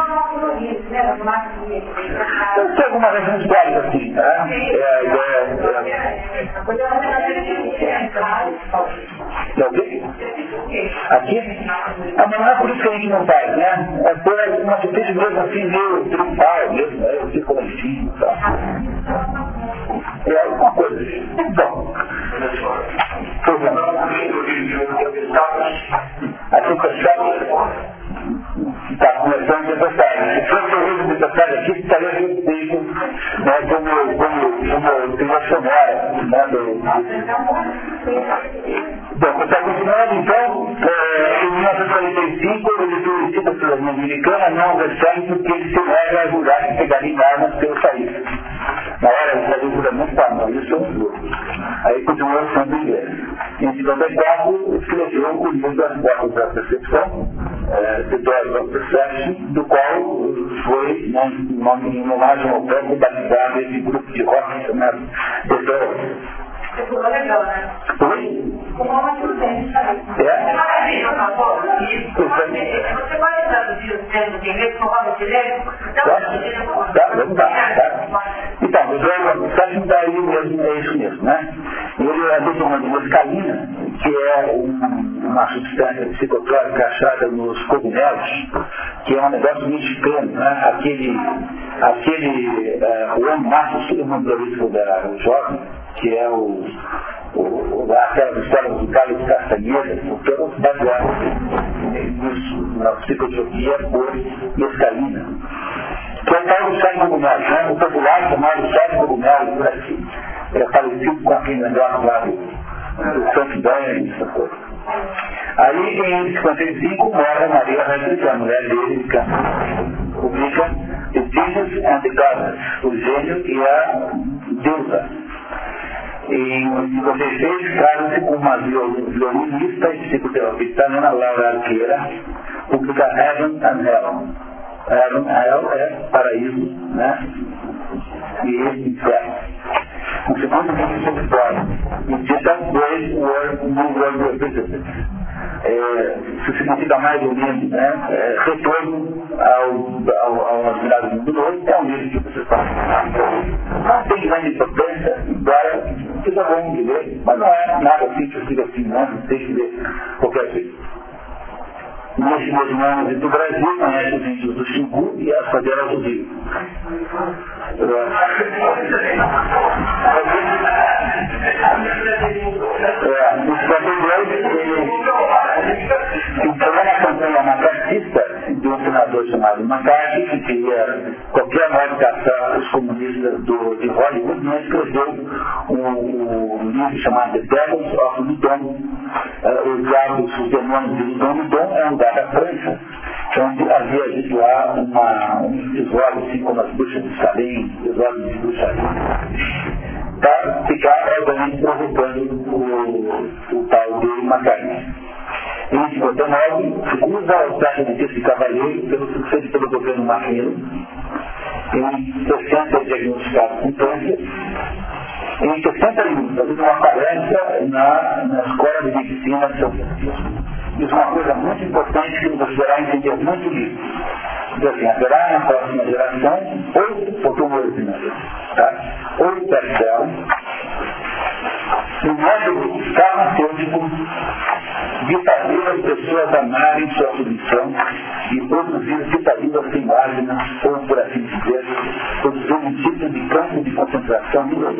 Eu tenho algumas razões claras assim, tá? Aqui? Mas não é por isso que a gente não faz, né? É por uma atitude mesmo assim, meio triunfal mesmo, né? Eu fico coletivo e tal. É alguma coisa assim. Então, por favor. A circunstância está começando a detalhe. Se fosse o livro de detalhe aqui, estaria repetido, né, como uma sonora, né, Bom, está continuando, então, em 1945, ele solicita a cidadania americana, não recebe porque ele se nega a ajudar que pegaria armas pelo país. Na hora, ele está jurando muito para nós, isso é um jogo. Aí continuou sendo inglês. Em visão da idade, escreveu o livro das idades da percepção, The Doors of Perception, do qual foi em homenagem ao tempo batizado esse grupo de rock chamado The Doors. Ficou legal, né? Oi? Ficou muito importante, sabe? É? Maravilha, por favor. Você pode traduzir os termos de inglês para o Robert Miller? Tá, vamos lá. Então, o John Ruskin daí mesmo, é isso mesmo, né? Ele é de uma mescalina, que é uma substância psicotrópica achada nos cogumelos, que é um negócio mexicano, né? O homem massa, todo mundo da jovem, que é aquela história do Galo de Castanheira, que é baseado na psicogeografia por mescalina, que é o tal do chá de cogumelo, né? O popular chamado chá de cogumelo por aqui, é parecido com aquele negócio lá do Santo Banho, essa coisa. Aí, em 55, mora Maria Rodésia, a mulher dele, que publica The Jesus and the Goddess, o gênio e a deusa. Em 56, casa-se com uma violinista e psicoterapeuta, Ana Laura Arqueira, publica Heaven and Hell. Heaven and Hell é paraíso, né? E inferno. O segundo livro sobre história, intitula Great World New World Revisited. Isso significa mais ou menos, né? Retorno ao Admirável Mundo Novo, é um livro que vocês podem não tem grande importância, embora vocês já vão dizer, mas não é nada assim que eu diga assim, não sei se vê qualquer coisa. Neste mesmo ano do Brasil, conhece os índios do Xingu e as favelas do Rio. Os brasileiros, então, na campanha macartista de um senador chamado Macarty, que queria qualquer modo caçar os comunistas de Hollywood, não escreveu um livro chamado The Devils of Ludon, os demônios de Ludon. Ludon é um lugar da França, onde havia havido lá um episódio, assim como as bruxas de Salem, episódio de bruxaria, para ficar realmente provocando o tal de Macarty. Em 59, recusa a taxa de texto de cavalheiro pelo sucesso pelo governo Marquinhos. Em 60, é diagnosticado com câncer. Em 61, fazendo uma palestra na Escola de Medicina de São Francisco. Isso é uma coisa muito importante que nos ajudará a entender muito isso. Então, assim, haverá na próxima geração 8 fotomorfinas, tá? 8 parcelas, um método farmacêutico de fazer as pessoas amarem sua condição e produzir citadinas sem lágrimas, ou, por assim dizer, produzir um tipo de campo de concentração melhor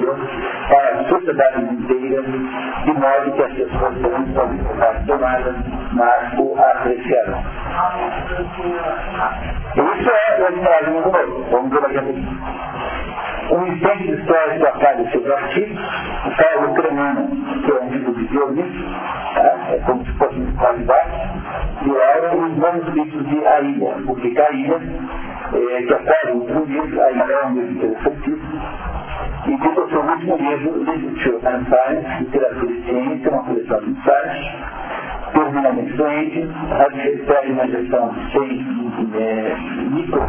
para a sociedade inteira, de modo que as pessoas não são abandonadas, mas o apreciarão. Isso é o Admirável Mundo Novo. Vamos ver daqui a pouco. Um instante de história que apaga os seus artigos, o Paulo Cremano, que é um livro de Dionísio, é como se fosse de qualidade, e era os manuscritos de A Ilha, publica A Ilha, que apaga o último livro, A Ilha é um livro interessantíssimo, e diz o seu último livro, Literature and Science, Literatura e Ciência, uma coleção de ensaios, terminalmente doente, recebe uma injeção sem micro,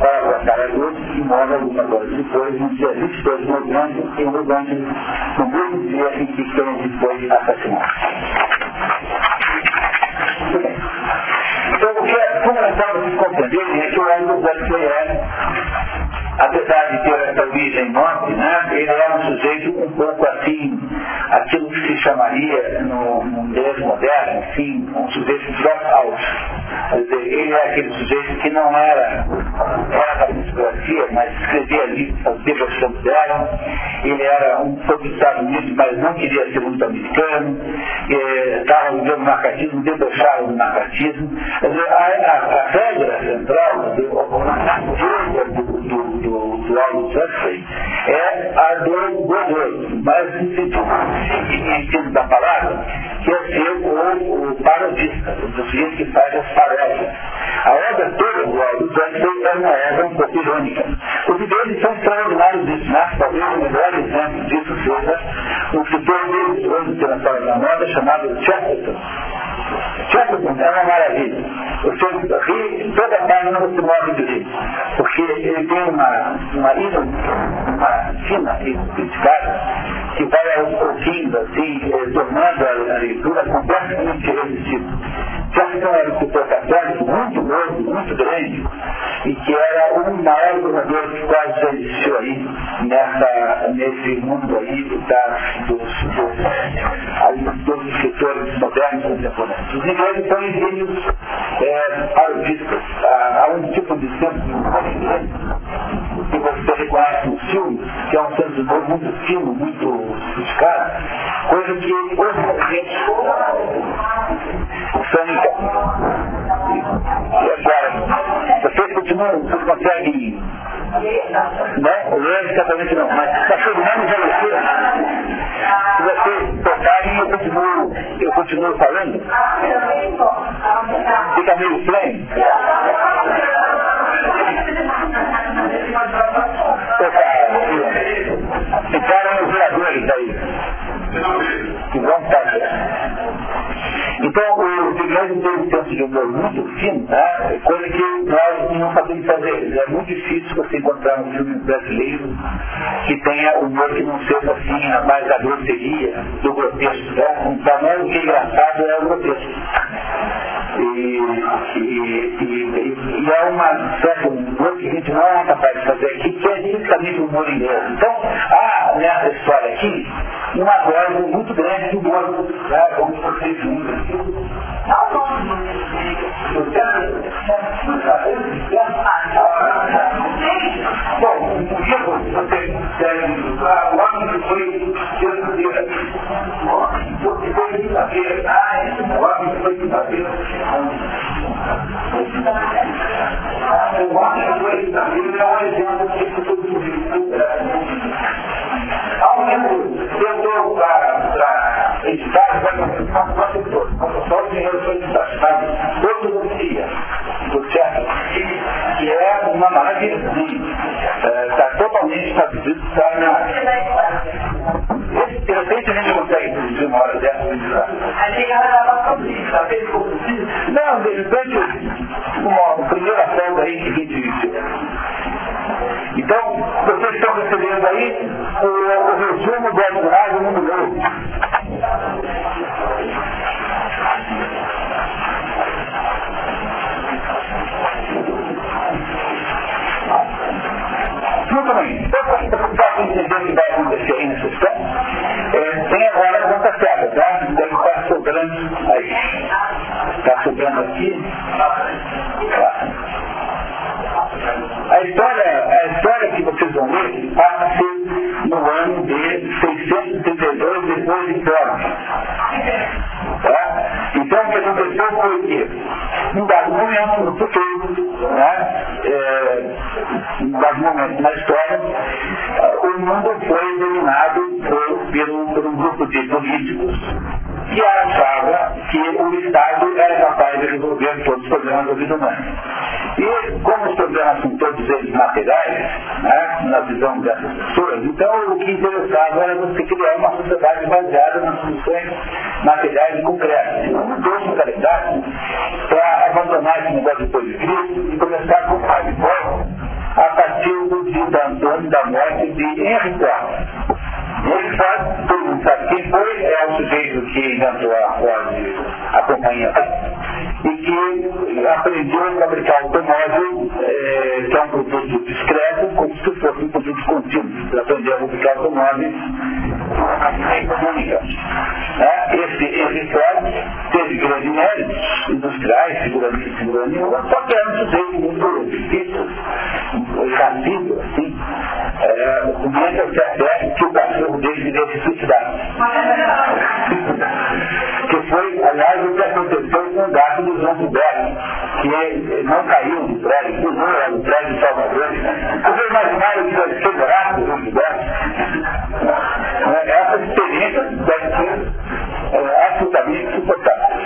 para aguardar a dor, e morre algumas horas depois, no dia 22 de novembro, em Los Angeles, no mesmo dia em que Kennedy foi assassinado. Muito bem. Então, o que é fundamental de compreender é que o Aldous Huxley apesar de ter essa origem norte, né, ele é um sujeito um pouco assim, aquilo que se chamaria no inglês moderno, assim, um sujeito drop-out. Quer dizer, ele é aquele sujeito que não era da psicografia, mas escrevia livros, fazia versão dela. Ele era um pouco dos Estados Unidos, mas não queria ser muito americano, estava usando marcatismo, debocharam do marcatismo. Quer dizer, a regra central do Aldous Huxley é a do Godot, mas em sentido da palavra, que é ser o parodista, o sujeito que faz as paródias. A obra toda do Aldous Huxley é uma obra um pouco irônica. O Deus então traz lá em Bismarck, talvez o melhor exemplo disso seja o escritor deles hoje pela história da moda chamado Chesterton. Chesterton é uma maravilha. Você ri, toda a página você morre de rir. Porque ele tem uma índole, uma fina e criticada, que vai aos pouquinhos, assim, tornando a leitura completamente irresistível. Chesterton era um escritor católico muito novo, muito grande, e que era um maior governador que quase já existiu aí, nesse mundo aí dos escritores modernos contemporâneos. Os ingleses são engenhos artistas. Há um tipo de centro que você reconhece nos filmes, que é um centro novo muito fino, muito sofisticado, coisa que hoje gente são agora, vocês continuam, vocês conseguem não, ler exatamente não, mas está terminando de ler. Se vocês tocarem, eu continuo falando. Fica meio estranho. Ficaram os vereadores aí. Que vão fazer. Então, o primeiro tem um senso de humor muito fino, né? Coisa que nós não sabemos fazer. É muito difícil você encontrar um filme brasileiro que tenha humor que não seja assim, a mais da grosseria, do grotesco, né? Um tamanho que é engraçado é o grotesco. E é uma certa humor que a gente não é capaz de fazer aqui, que é justamente o humor inglês. Então, há nessa história aqui uma dose muito grande de humor, né? Como vocês Bom, o livro vocês devem usar o ano que foi quinta-feira. O ano que foi quinta-feira é um exemplo que todo mundo ao menos eu dou para entidades da Constituição do nosso setor. Só o dinheiro foi desgastado todo dia, do certo? Que é uma maravilha. Está totalmente estabelecido. De repente a gente consegue produzir uma hora dessa. A gente vai fazer, tá vendo como possível? Não, de repente, uma primeira folga aí de 20 Então, vocês estão recebendo aí o resumo do Admirável Mundo Novo. Muito bem, então para entender o que vai acontecer aí nessa história, tem agora a conta certa, tá? Deve estar sobrando aí. Está sobrando aqui. A história que vocês vão ler passa no ano de 632 depois de Cristo. Tá? Então o que aconteceu foi que, num dado momento no futuro, né? Num dado momento na história, o mundo foi dominado por um grupo de políticos que achava que o Estado era capaz de resolver todos os problemas da vida humana. E como os problemas são todos eles materiais, né, na visão dessas pessoas, então o que interessava era você criar uma sociedade baseada nas soluções materiais e concretas. E não deu uma caridade para abandonar esse negócio depois de Cristo e começar com o Pai de Volta a partir do dia da morte de Henry Ford. Ele sabe, todo mundo sabe quem foi, é o sujeito que inventou a companhia e que aprendeu a fabricar automóvel, que é um produto discreto, como se fosse um produto contínuo. Ele aprendeu a fabricar automóveis econômicas. Esse Ford teve grandes méritos industriais, segura nenhuma, só que era um sujeito muito difícil, rápido, assim, com muita certeza que o cachorro dele se deu suicidar. Que foi, aliás, o que aconteceu com o gato do João Roberto, que não caiu no prédio, pulou no prédio de Salvador. Vocês imaginaram que deve ser buraco do João Roberto? Essa experiência deve ser absolutamente suportável.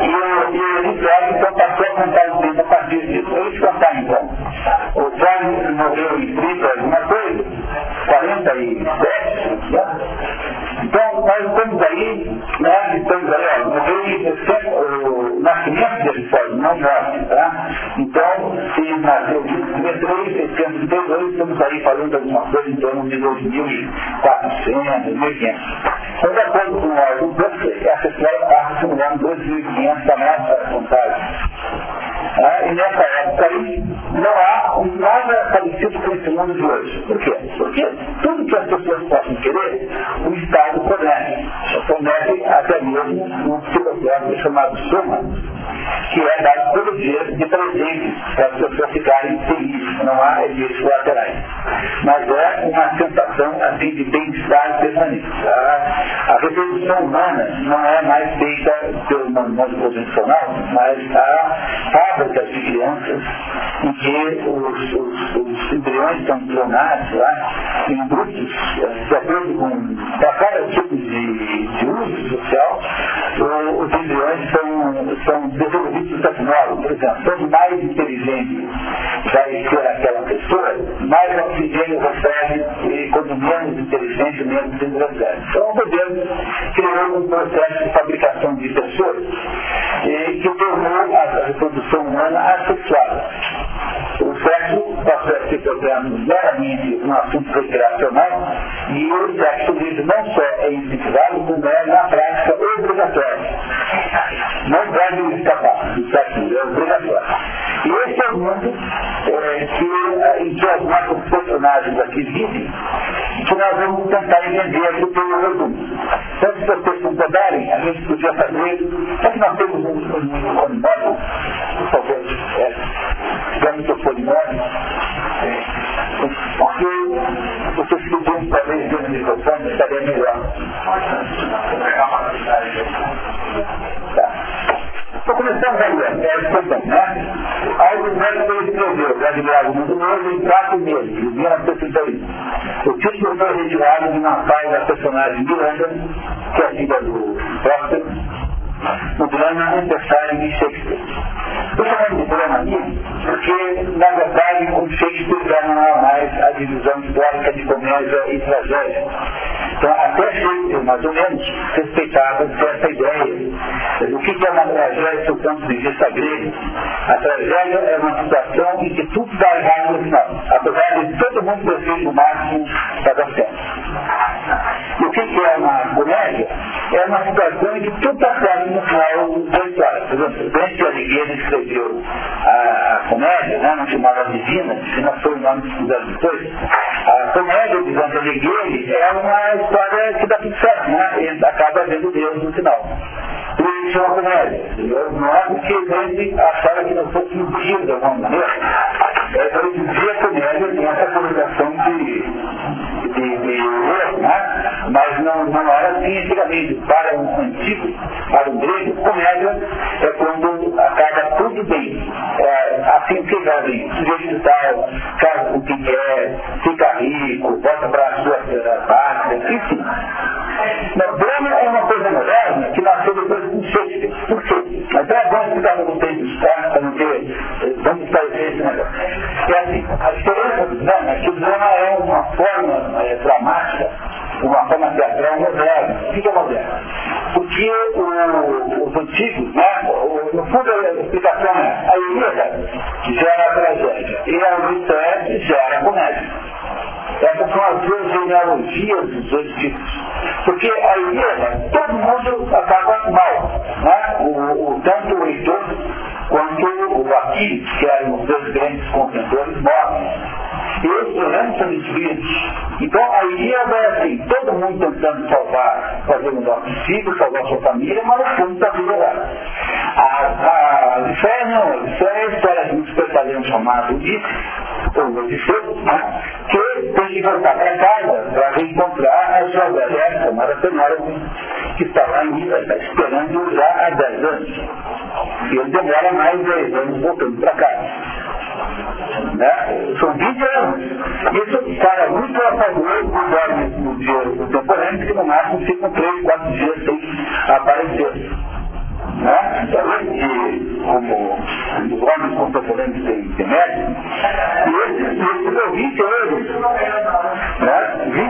E ele então passou a contar o tempo a partir disso. Eles contaram então. O John morreu 1967, né? Então, nós estamos aí, o nascimento dele foi, não Jorge, tá? Então, se ele nasceu em 1932, estamos aí falando de alguma coisa em torno de 2.400, 1.500. Então, de acordo com o Aldous Huxley, essa história passa no ano 2.500 da nossa contagem. E nessa época aí não há nada parecido com esse mundo de hoje. Por quê? Porque tudo que as pessoas possam querer, o Estado fornece. Fornece até mesmo um psicólogo chamado Soma, que é dado todo dia de presente para as pessoas ficarem felizes. Não há efeitos colaterais. Mas é uma sensação assim de bem-estar permanente. A revolução humana não é mais feita pelo mundo convencional, mas a fábricas de crianças em que os embriões estão clonados lá, em grupos, de acordo com cada tipo de uso social, os embriões são desenvolvidos da nova. Por exemplo, quanto mais inteligente vai ser aquela pessoa, mais oxigênio recebe e quanto menos inteligente, menos engraçado. Então o governo criou um processo de fabricação de pessoas e que tornou a reprodução humana assexuada. O sexo passou a ser tornado meramente um assunto recreacional e o sexo livre não só é incentivado, como é na prática obrigatória. Não deve escapar do sexo livre, é obrigatório. E esse é o mundo em que as nossas personagens aqui vivem, que nós vamos tentar entender aqui pelo resumo. Então, se vocês concordarem, a gente podia fazer, só que nós temos um módulo, talvez, digamos que eu for de módulo, porque vocês que podiam talvez ver no microfone, estaria melhor. Tá. Então, começamos aí, né? Aldous Huxley escreveu o Admirável Mundo Novo em 4 meses, em 1931. O título foi retirado de uma parte da personagem Ilíada, que é a filha do Próspero, no drama Aniversário de Shakespeare. Eu chamo de drama aqui porque, na verdade, com Shakespeare já não há mais a divisão histórica de comédia e tragédia. Então, até Shakespeare, mais ou menos, respeitava certa ideia. O que é uma tragédia do ponto de vista grego? A tragédia é uma situação em que tudo dá errado no final, apesar de todo mundo preferir o máximo para dar certo. E o que é uma comédia? É uma situação em que tudo dá certo no final da história. Por exemplo, Dante Alighieri escreveu a comédia, né? Não chamava Divina foi o nome que fizeram depois. A comédia de Dante Alighieri é uma história que dá tudo certo, né? Ele acaba vendo Deus no final. Por isso chama comédia. Não é porque ele achava que não fosse mentira de alguma maneira. Hoje em dia a comédia tem essa comunicação de erro, né? Mas não era assim antigamente. Para um antigo, para um grego, comédia é quando acaba tudo bem. Assim que vai bem, sujeito tal, faz o que quer, fica rico, bota para a sua pátria, enfim. Mas drama é uma coisa moderna que nasceu depois com Shakespeare. Por quê? Até agora que estava no tempo de para não ter, vamos esclarecer esse negócio. É assim, a diferença do drama é que o drama é uma forma dramática, uma forma teatral moderna. O que é moderna? Porque os antigos, né, no fundo a explicação é a Ilíada gera a tragédia e a Odisseia gera a comédia. Essas são as duas genealogias dos dois tipos. Porque a Ilíada, todo mundo acaba mal, né? Tanto o Heitor quanto o Aquiles, que eram os dois grandes contendores, morrem. E os problemas são desviados. Então a Ilíada é assim, todo mundo tentando salvar, fazer o melhor possível, salvar sua família, mas no fundo está violado. A Odisseia não, a Odisseia é a história de um espectador chamado Odisseus, ou Odisseu, né? Que tem que voltar para casa para reencontrar a sua velha chamada Penélope, que está lá em Ilha, está esperando já há 10 anos. E ele demora mais 10 anos voltando para casa. Né? São 20 anos. Isso para muito a favor do governo no dia contemporâneo, que no máximo ficam 3, 4 dias sem aparecer. Né? Então, como os homens contemporâneos têm médico, e esses 20 anos, né? 20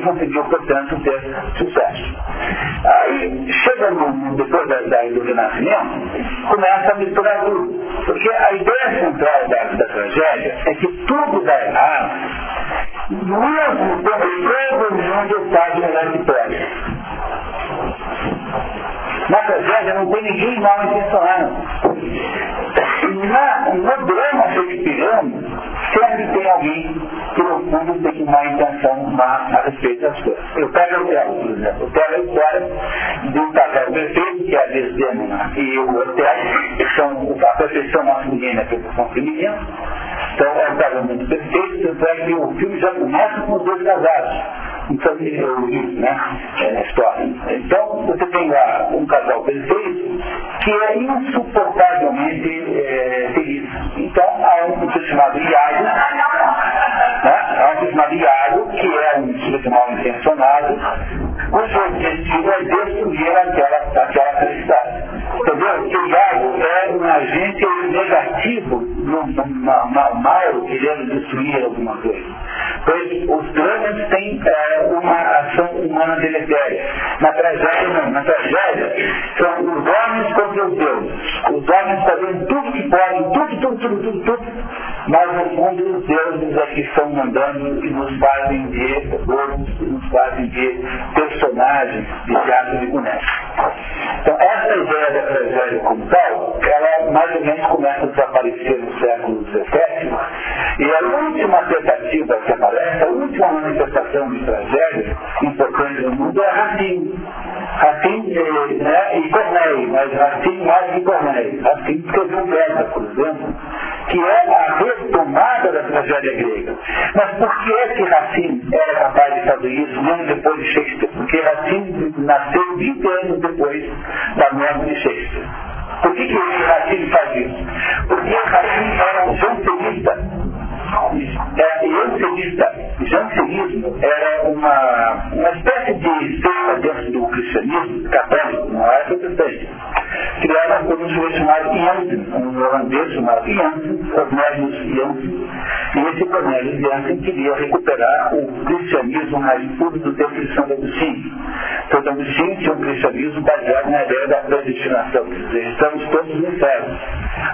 e conseguiu, portanto, ter sucesso. Aí, chega depois da Ilha do Nascimento, começa a misturar tudo. Porque a ideia central da tragédia é que tudo dá errado, mesmo quando todo mundo está de verdade pé. Na tragédia não tem ninguém mal intencionado. No drama shakespeariano, sempre tem alguém que no fundo tem uma intenção má a respeito das coisas. Eu pego a história de um casal perfeito, que é a Desdemona e o Otelo, que são a perfeição masculina e a perfeição feminina. Então é um casal muito perfeito, tanto é que o filme já começa com os dois casados. Então, a história. Então você tem lá um casal perfeito que é insuportavelmente feliz. Então há um sujeito chamado Iago, que é um sujeito mal intencionado, cujo objetivo é destruir aquela felicidade. Entendeu? Que Iago é um agente negativo, mal querendo destruir alguma coisa. Pois os dramas têm uma ação humana deletéria. Na tragédia não, na tragédia são os homens contra os deuses. Os homens fazendo tudo que podem, tudo, mas no fundo os deuses é que estão mandando e nos fazem ver robôs, nos fazem ver personagens de teatro de bonecos. Então essa ideia da tragédia como tal, ela mais ou menos começa a desaparecer no século XVII, e a última tentativa que aparece, a última manifestação de tragédia importante no mundo é Racine. Racine e Corneille, mas Racine mais que Corneille. Racine escreveu um verso, por exemplo, que é a retomada da tragédia grega. Mas por que é que Racine era capaz de fazer isso mesmo depois de Shakespeare? Porque Racine nasceu 20 anos depois da morte de Shakespeare. Por que Racine faz isso? Porque Racine era um jansenista. O jansenismo era uma espécie de seita dentro do cristianismo católico, não era protestante, criada por um sujeito chamado Jansen, um holandês chamado Jansen, Cornélio Jansen, e esse Cornélio Jansen queria recuperar o cristianismo mais puro do tempo de Santo Agostinho. Santo Agostinho tinha um cristianismo baseado na ideia da predestinação, quer dizer, estamos todos no inferno,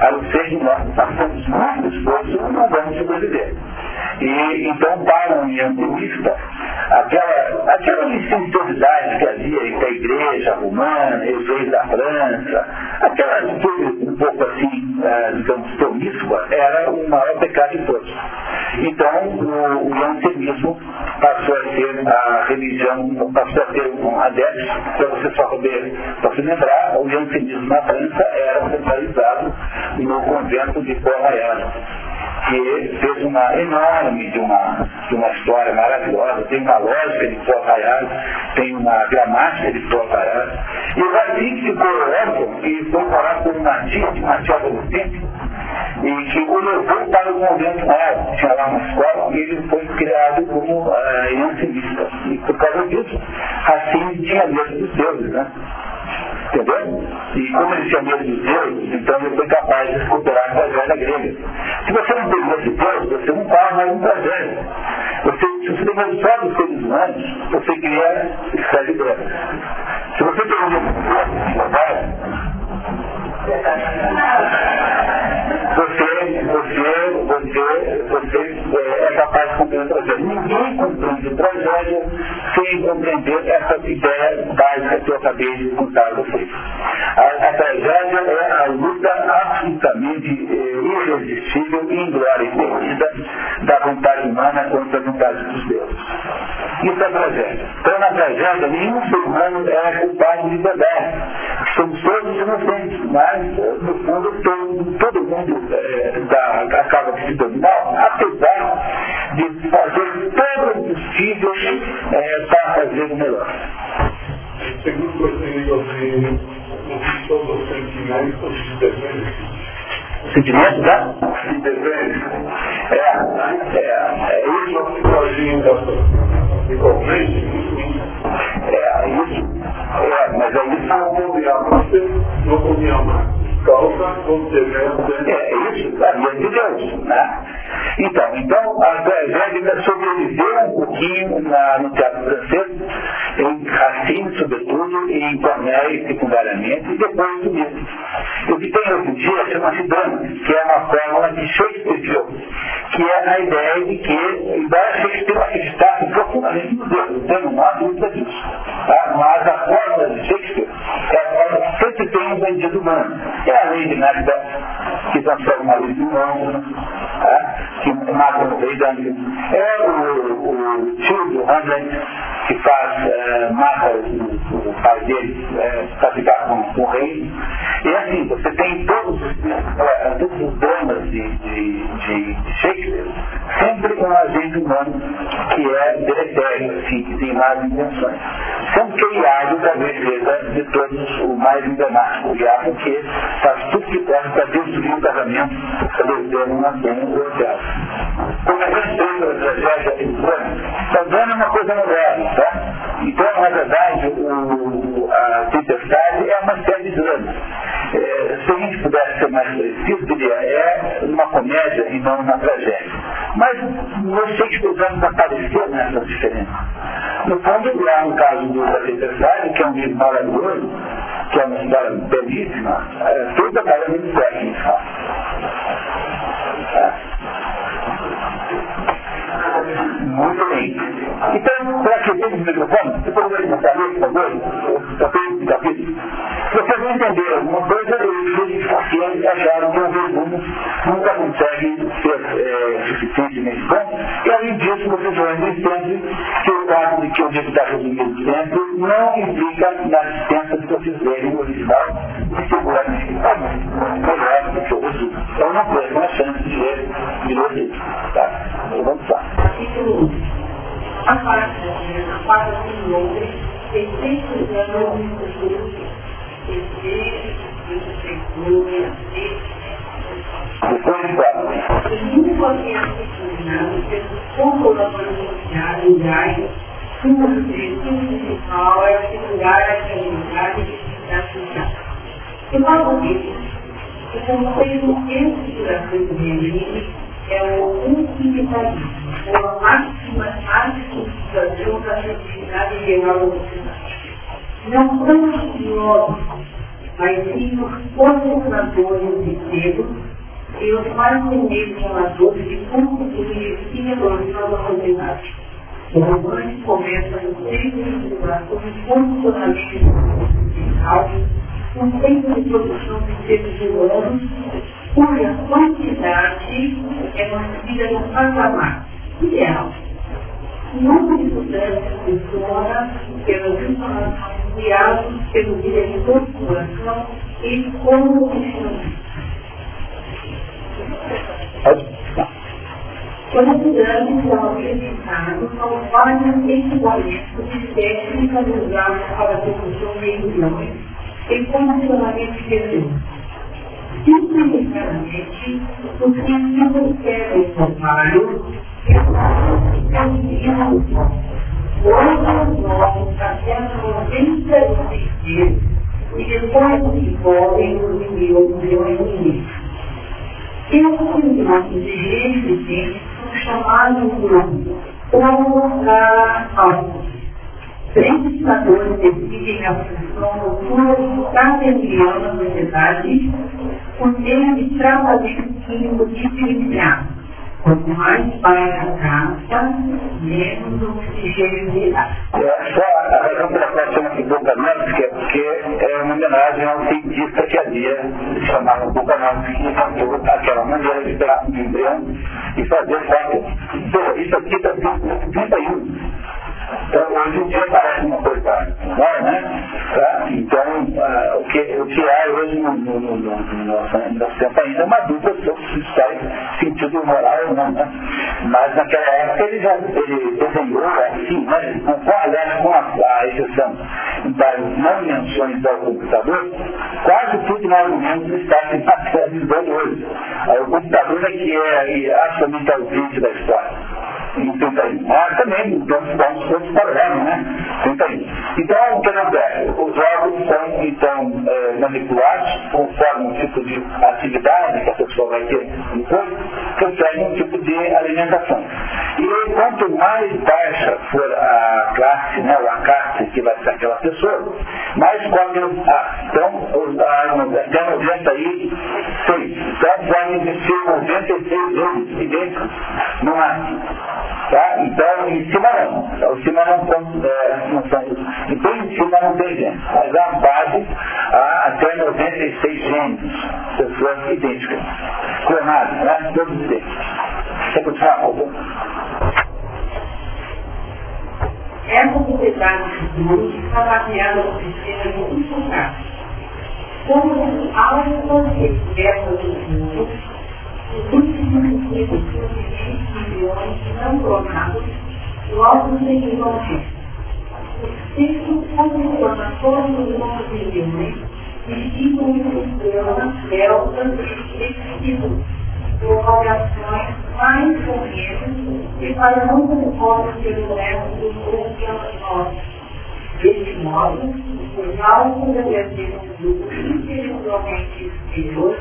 a não ser que nós passamos muito esforço e não vamos sobreviver. E então, para um jansenista, aquela insensibilidade que havia entre a igreja romana e os reis da França, aquela atitude um pouco assim, digamos, promíscua, era o maior pecado de todos. Então, o jansenismo passou a ser a religião, passou a ter um adepto. Para você só poder se lembrar, o jansenismo na França era centralizado no convento de Cornélio, que fez uma enorme de uma história maravilhosa, tem uma lógica de Paul Hayard, tem uma gramática de Paul Hayard, e o Racine ficou órfão e foi parar por uma tia adolescente, e que o levou para o convento maior, tinha lá uma escola, e ele foi criado como jansenista. E por causa disso, Racine tinha medo dos deuses, né? Entendeu? E como ele tinha medo de Deus, então ele foi capaz de recuperar a tragédia grega. Se você não tem medo de Deus, você não faz mais um tragédia. Se você tem medo só dos seres humanos, você cria escreve Deus. Se você tem medo de Deus, você é capaz de compreender a tragédia. Ninguém compreende a tragédia sem compreender essa ideia básica que eu acabei de contar a vocês. A tragédia é a luta absolutamente irresistível e inglória da vontade humana contra a vontade dos deuses. Isso é tragédia. Então, na tragédia, nenhum ser humano é culpado de verdade. Somos todos inocentes, mas, no fundo, todo mundo acaba de se dominar, apesar de fazer todo o possível para fazer o melhor. Segundo o todos os sentimentos se defendem. Sentimentos, tá? Se defendem. É isso. É isso. Mas é isso. Não vou me amar. causa, consequência... É isso, a lei de Deus, né? Então, a tragédia sobreviveu um pouquinho no teatro francês, em Racine, sobretudo, e em Corneille, secundariamente, e depois subiu. O que tem hoje em dia chama-se drama, que é uma fórmula de Shakespeare, que é a ideia de que, embora Shakespeare acreditasse profundamente no Deus, então não há dúvida disso, tá? Mas a fórmula de Shakespeare é a fórmula que sempre tem um bandido humano. É a lei de Macbeth, que transforma a luz em humano, tá? Que mata o rei da Anil. É o tio do Hamlet, que faz, mata o pai dele, traficar com o rei. E assim, você tem todos os dramas de Shakespeare, sempre com um agente humano que é deletério, assim, que tem más intenções. Sempre que o Ilíada, talvez, seja de todos o mais emblemático. O Ilíada que faz tudo que pode para destruir o casamento, para destruir uma cena do hotel. Como é que a tragédia e o drama? Então, o drama é uma coisa moderna, tá? Então, na verdade, a tempestade é uma série de dramas. Se a gente pudesse ser mais preciso, diria, é uma comédia e não uma tragédia. Mas não sei que os anos apareceram nessa diferença. No fundo, há um caso da tempestade, que é um livro maravilhoso, que é uma história belíssima, toda a cara muito técnica. Muito bem. Então, será que eu tenho o microfone? Você pode me mostrar isso, por favor? Eu tenho um capítulo. Se vocês não entenderam alguma coisa, eu fiz porque eles acharam que o resumo nunca consegue ser suficiente nesse ponto. E além disso, vocês vão entender que o caso de que eu digo que está resumido dentro não implica na assistência que vocês verem no original, e seguramente está melhor do que o resumo. Então, não percam a chance de ler o livro. Tá? Vamos lá. A parte de Londres tem 6 anos de futuro, é o uma máxima artificialização da felicidade geral da sociedade. Não são os filósofos, mas sim os conservadores de cedo e os mais primeiros amadores de como se enriquecia a produção da sociedade. O romance começa no centro de relação de funcionamento social, um centro de produção de seres humanos, cuja quantidade é mantida no patamar ideal. Número de mudanças de zona pela informação mundial, pelo diretor de população e como funcionamento. Quando danos são apresentados, são vários equipamentos de técnicas usados para a produção de embriões e condicionamento de pessoas. Simplificadamente, os cientistas querem trabalho que o outros novos até 96 dias e depois envolvem os milhões de mil. Esses milhões de residentes são chamados de homocarpos. 3 ditadores decidem a função futura de cada embrião da sociedade por meio de tratamento químico diferenciado. Quanto mais baixa a casa, menos oxigênio virá. Só a razão pela qual chama-se Bocanowski é porque é uma homenagem a um cientista que havia chamado Bocanowski, que inventou aquela maneira de pegar um embrião e fazer fotos. Então, isso aqui está em 31. Então, hoje em dia parece uma coisa menor, né? Tá? Então, o que há hoje no tempo ainda é uma dúvida sobre se isso faz sentido moral ou não, né? Mas naquela época ele desenhou assim, né? Aliás, com a exceção das não menções ao computador, quase tudo no argumento está se materializando hoje. Aí, o computador é que é absolutamente ausente da história. Em 31. Mas também, então, dá uns pontos para o ano, né? 31. Então, portanto, os órgãos são então manipulados conforme um tipo de atividade que a pessoa vai ter no corpo, consegue um tipo de alimentação. E quanto mais baixa for a classe, né, ou a classe que vai ser aquela pessoa, mais pode aumentar. Então, até 96. Então, podem existir 96 órgãos idênticos no máximo. Tá? Então, em cima não. Em cima não são. Então, em cima não tem gênero, mas a base há até 96 gêneros, pessoas idênticas, clonadas, né? Todos idênticos. Você continua, Paulo? Essa propriedade de Deus está baseada na oficina de um funcionário. Como há um conceito dessa oficina, o mundo de 120 milhões não clonados logo se envolve. O ciclo funciona todos os nossos milhões e funciona deltas e exíguos, prorrogações mais correntes e para não concorrer pelo resto do mundo que é o nosso. Desse modo, os alvos obedecem um grupo interiormente exterior,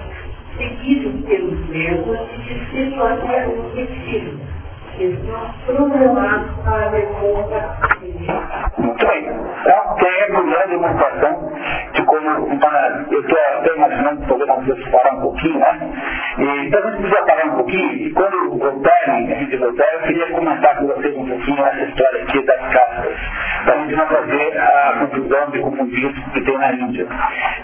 seguidos pelos mesmos e descritos até o objetivo. Eles são programados para a resposta. Muito bem. Então, tem a primeira demonstração de como. Então, eu estou até imaginando que o programa precisa parar um pouquinho, né? Então, a gente precisa parar um pouquinho, e quando voltarem, a gente voltar, eu queria comentar com vocês um pouquinho essa história aqui das castas, para a gente não fazer a confusão de confundidos que tem na Índia.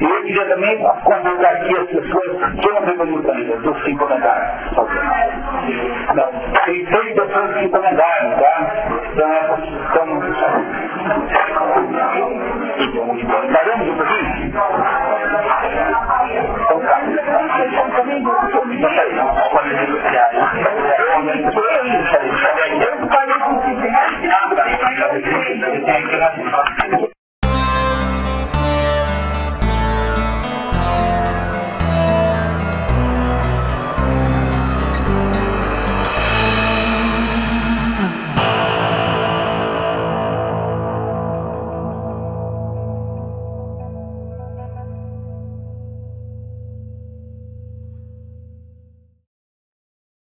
E eu queria também convocar aqui as pessoas que não têm muita dos que comentaram. Não, tem 3 pessoas que comentaram, tá? Então, essas estão. Paramos um pouquinho? Então tá. Eu parei com o que tem.